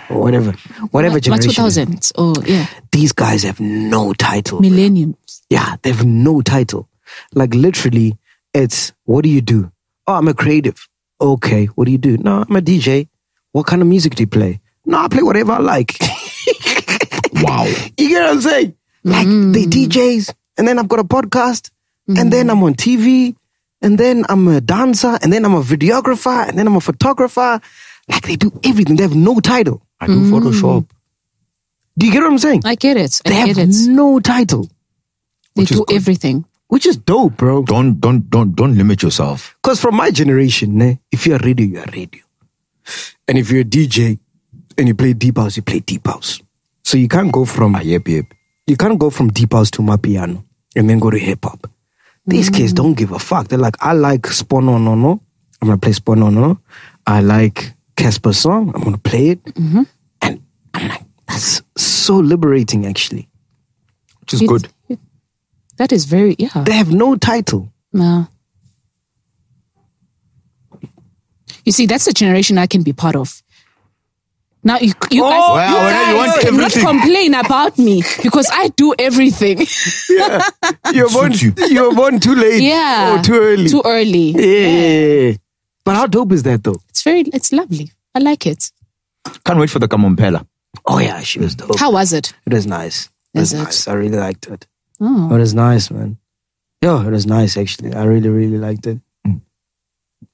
whatever. Whatever generation. 2000. Oh, yeah. These guys have no title. Millenniums. Yeah, they have no title. Like literally... It's, what do you do? Oh, I'm a creative. Okay, what do you do? No, I'm a DJ. What kind of music do you play? No, I play whatever I like. Wow. You get what I'm saying? Like, they DJs, and then I've got a podcast, and then I'm on TV, and then I'm a dancer, and then I'm a videographer, and then I'm a photographer. Like, they do everything. They have no title. I do Photoshop. Do you get what I'm saying? I get it. They have no title. They do everything. Which is dope, bro. Don't limit yourself. Because from my generation, if you're a radio, you're a radio. And if you're a DJ and you play deep house, you play deep house. So you can't go from you can't go from deep house to my piano and then go to hip hop. These kids don't give a fuck. They're like, I like Spono No No. I'm gonna play Spono No No. I like Casper's song. I'm gonna play it. And I'm like, that's so liberating, actually. Which is good. That is very, yeah. They have no title. No. You see, that's the generation I can be part of. Now, you guys cannot complain about me because I do everything. Yeah. You're born too late. Yeah. Or too early. Too early. Yeah. But how dope is that, though? It's lovely. I like it. Can't wait for the Kamompella. Oh, yeah. She was dope. How was it? It was nice. I really liked it. Oh. It was nice, man. Yeah, it was nice, actually. I really, really liked it.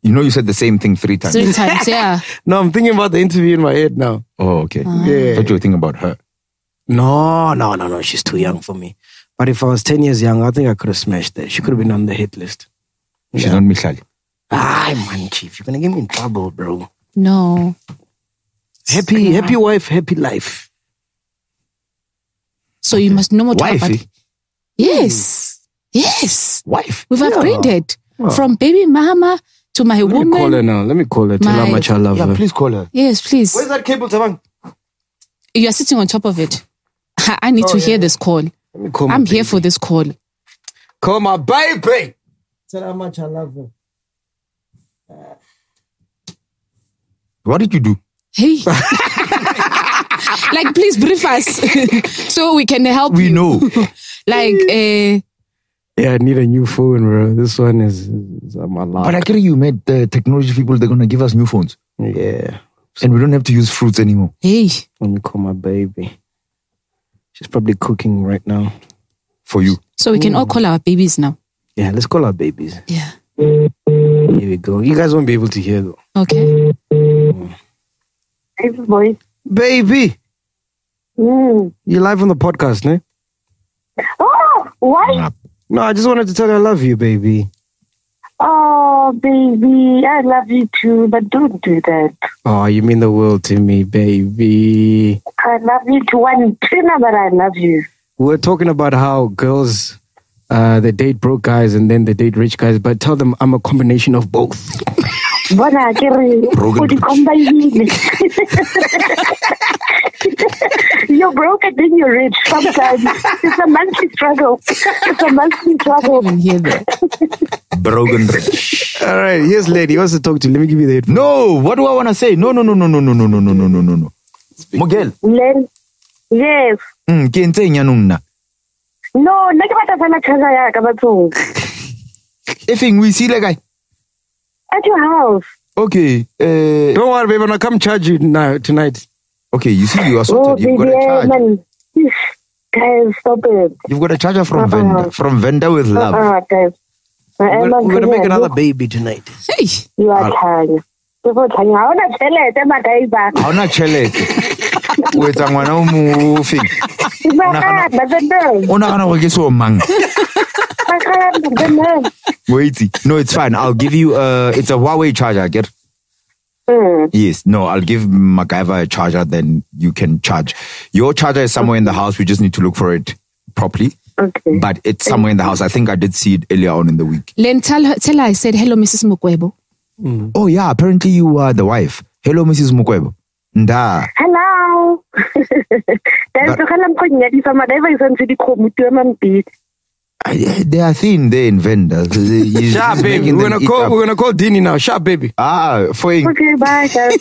You know, you said the same thing 3 times. 3 times, yeah. No, I'm thinking about the interview in my head now. Oh, okay. Yeah. I thought you were thinking about her. No. She's too young for me. But if I was 10 years young, I think I could have smashed that. She could have been on the hit list. Yeah. She's on Mihlali. Ay, man, Chief. You're going to get me in trouble, bro. No. Happy wife, happy life. So you must know more about it. Yes. Yes. Wife. We've upgraded from baby mama to my woman. Let me call her now. Let me call her. Tell her how much I love her. Yeah, please call her. Yes, please. Where's that cable, Tabang? You're sitting on top of it. I need to hear this call. Let me call I'm here for this call. Call my baby. Tell her how much I love her. What did you do? Hey. Like, please brief us so we can help you. We know. Like, yeah, I need a new phone, bro. This one is my life. But I agree, you met the technology people, they're going to give us new phones. Yeah. And we don't have to use fruits anymore. Hey. Let me call my baby. She's probably cooking right now. For you. So we can all call our babies now. Yeah, let's call our babies. Yeah. Here we go. You guys won't be able to hear, though. Okay. Hey, boy. Baby. You're live on the podcast, ne? Oh, what? No, I just wanted to tell you I love you, baby. Oh, baby, I love you too, but don't do that. Oh, you mean the world to me, baby. I love you too, but I love you. We're talking about how girls, they date broke guys and then they date rich guys, but tell them I'm a combination of both. You're broke and then you're rich sometimes. It's a monthly struggle. I didn't even hear that. Broke and rich. All right, here's lady. He wants to talk to you. Let me give you the headphone. No, what do I want to say? No. Miguel. Yes. No, we see the guy. At your house. Okay. Don't worry, baby. I'm going to come charge you now tonight. Okay, you see, you are sorted. You've got a charge. Man. Guys, stop it. You've got a charger from Venda. From Venda with love. Guys. We're going to make another baby tonight. Hey. You are tired. No, it's fine. I'll give you it's a Huawei charger, get? Yes, no, I'll give MacGyver a charger, then you can charge. Your charger is somewhere in the house. We just need to look for it properly. Okay. But it's somewhere in the house. I think I did see it earlier on in the week. Len, tell her I said, hello, Mrs. Mukwebo. Oh, yeah, apparently you are the wife. Hello, Mrs. Mukwebo. Nda. Hello. They are thin, they're in vendors. Sharp, baby. We're gonna call Dini now. Sharp, baby. Ah, foying. Okay, bye, guys.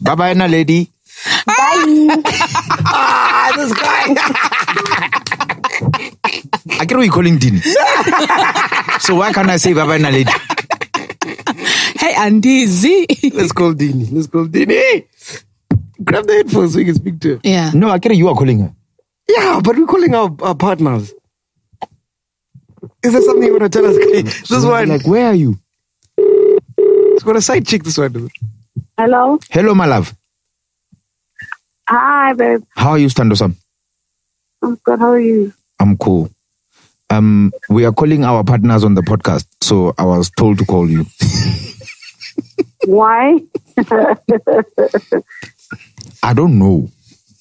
Bye-bye, na lady. Bye. This guy. I get what you're calling Dini. So why can't I say bye-bye, na lady? Hey, Andy Z. Let's call Dini. Grab the headphones so we can speak to her. Yeah. No, I get you are calling her. Yeah, but we're calling our partners. Is there something you want to tell us? This one. Like, where are you? It's got a side chick, this one. Hello. Hello, my love. Hi, babe. How are you, Standosan? I'm good. How are you? I'm cool. We are calling our partners on the podcast, so I was told to call you. Why? I don't know.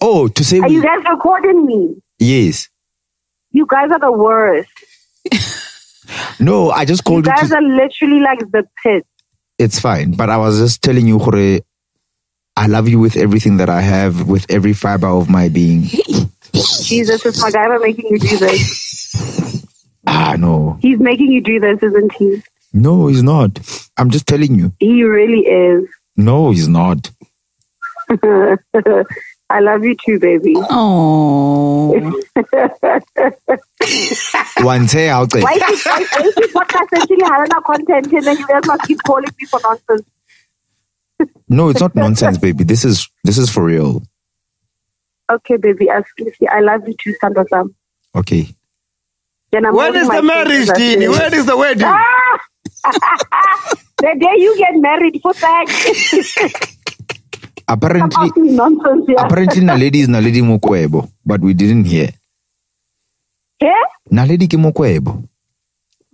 Oh, to say... Are you guys recording me? Yes. You guys are the worst. No, I just called you. You guys are literally like the pit. It's fine, but I was just telling you, Hore, I love you with everything that I have, with every fiber of my being. Jesus, is MacGyver making you do this? Ah, no. He's making you do this, isn't he? No, he's not. I'm just telling you. He really is. No, he's not. I love you too, baby. Oh. One day I'll take. Why is this podcast essentially having a content and then you guys must keep calling me for nonsense? No, it's not nonsense, baby. This is for real. Okay, baby. I love you too, Sandra Sam. Okay. When is the marriage, Dini? When is the wedding? Ah! The day you get married, for that. Apparently, Naledi is Naledi Mokwebo, but we didn't hear. Yeah? Naledi ki Mokwebo.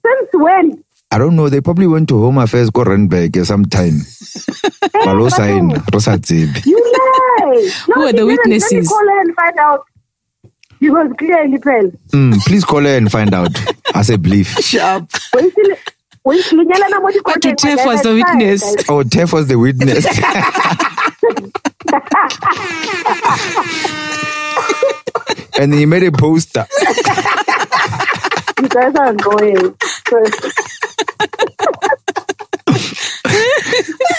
Since when? I don't know. They probably went to Home Affairs, go run back sometime. You lie. No, who are the witnesses? Let me call her and find out. She was clearly pale. Please call her and find out. I said, believe. Shut up. But Tef was the witness. Oh, Tef was the witness. And he made a poster. You guys are annoying.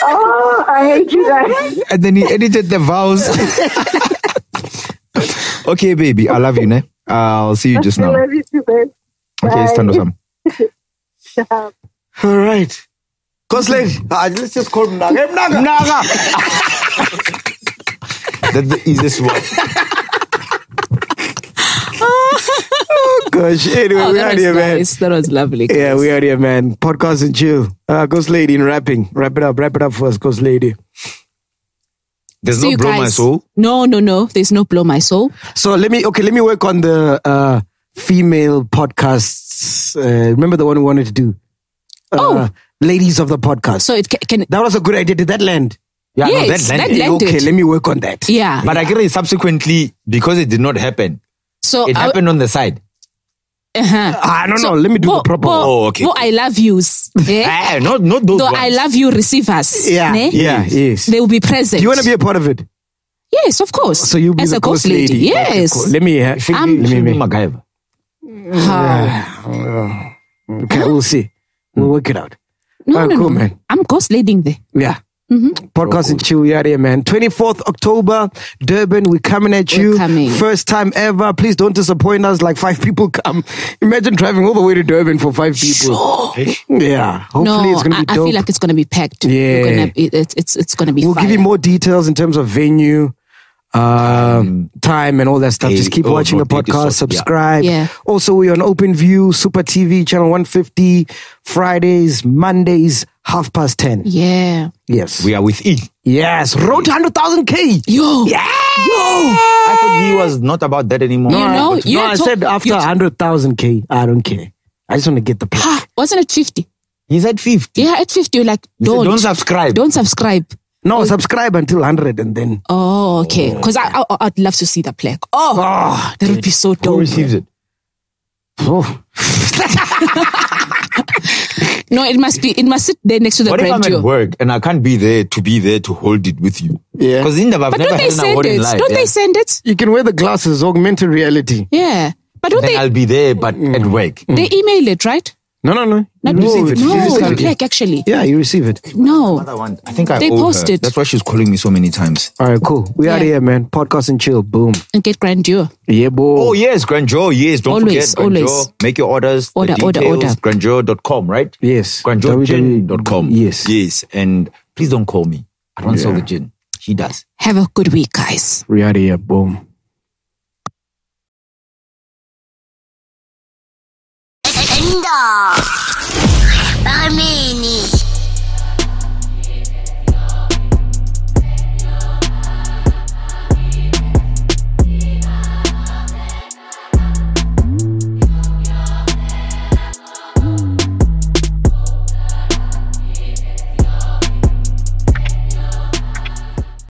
Oh, I hate you guys. And then he edited the vows. Okay, baby, I love you, ne? I'll see you just now. I love you too, babe. Okay, it's time to some. All right. Cosley, let's just call him Naga. Naga! That's the easiest one. Oh, gosh. Anyway, we are here, nice, man. That was lovely. Yeah, we are here, man. Podcast and chill. Cosley in rapping. Wrap it up. Wrap it up for us, Cosley. There's no blow my soul? No. There's no blow my soul. So let me work on the female podcasts. Remember the one we wanted to do? Ladies of the podcast. So it can that was a good idea. Did that land? Yeah, yes, no, that landed. Okay, let me work on that. Yeah. But I get it subsequently because it did not happen. So it happened on the side. Uh-huh. I don't know. Let me do the proper. Oh, okay. I love yous. Eh? Not those. Though ones. I love you receivers. Yeah. Eh? Yeah. Yes. They will be present. Do you want to be a part of it? Yes, of course. So you'll be as the ghost lady. Yes. Okay, let me be MacGyver. Okay, we'll see. We'll work it out. No, man. I'm ghost lading there. Yeah. Mm-hmm. Podcast and chill, yeah, man. 24th October, Durban. We're coming at you. First time ever. Please don't disappoint us. Like 5 people come. Imagine driving all the way to Durban for 5 people. Sure. Yeah. Hopefully it's gonna be dope. I feel like it's gonna be packed. Yeah. It's gonna be. We'll fire. Give you more details in terms of venue, time, and all that stuff. Just keep watching the podcast. Subscribe. Yeah. Also, we're on Open View, Super TV, channel 150, Fridays, Mondays. 10:30. Yeah. Yes. We are with E. Yes. Road to 100,000K. Yo. Yeah. Yo. I thought he was not about that anymore. No, I said after 100,000K, I don't care. I just want to get the plaque. Wasn't it 50? He's at 50. Yeah, at 50, you're like, don't. Said, don't subscribe. Don't subscribe. No, subscribe until 100 and then. Oh, okay. Because I'd love to see the plaque. Oh that would be so dope. Who receives it? Oh. No, it must sit there next to the Grandeur. What if I'm at work and I can't be there to hold it with you? Yeah. Because in the I've never had an award in life. Don't they send it? You can wear the glasses, augmented reality. Yeah. But don't I'll be there, but at work. They email it, right? No. You receive it. Yeah, you receive it. No. Another one. I think they post it. That's why she's calling me so many times. All right, cool. We are here, man. Podcast and chill. Boom. And get Grandeur. Yeah, boy. Oh, yes. Grandeur. Yes. Don't forget Grandeur. Always. Make your orders. Order. Grandeur.com, right? Yes. Grandeur.com. Yes. And please don't call me. I don't sell the gin. She does. Have a good week, guys. We are here. Boom. Venda.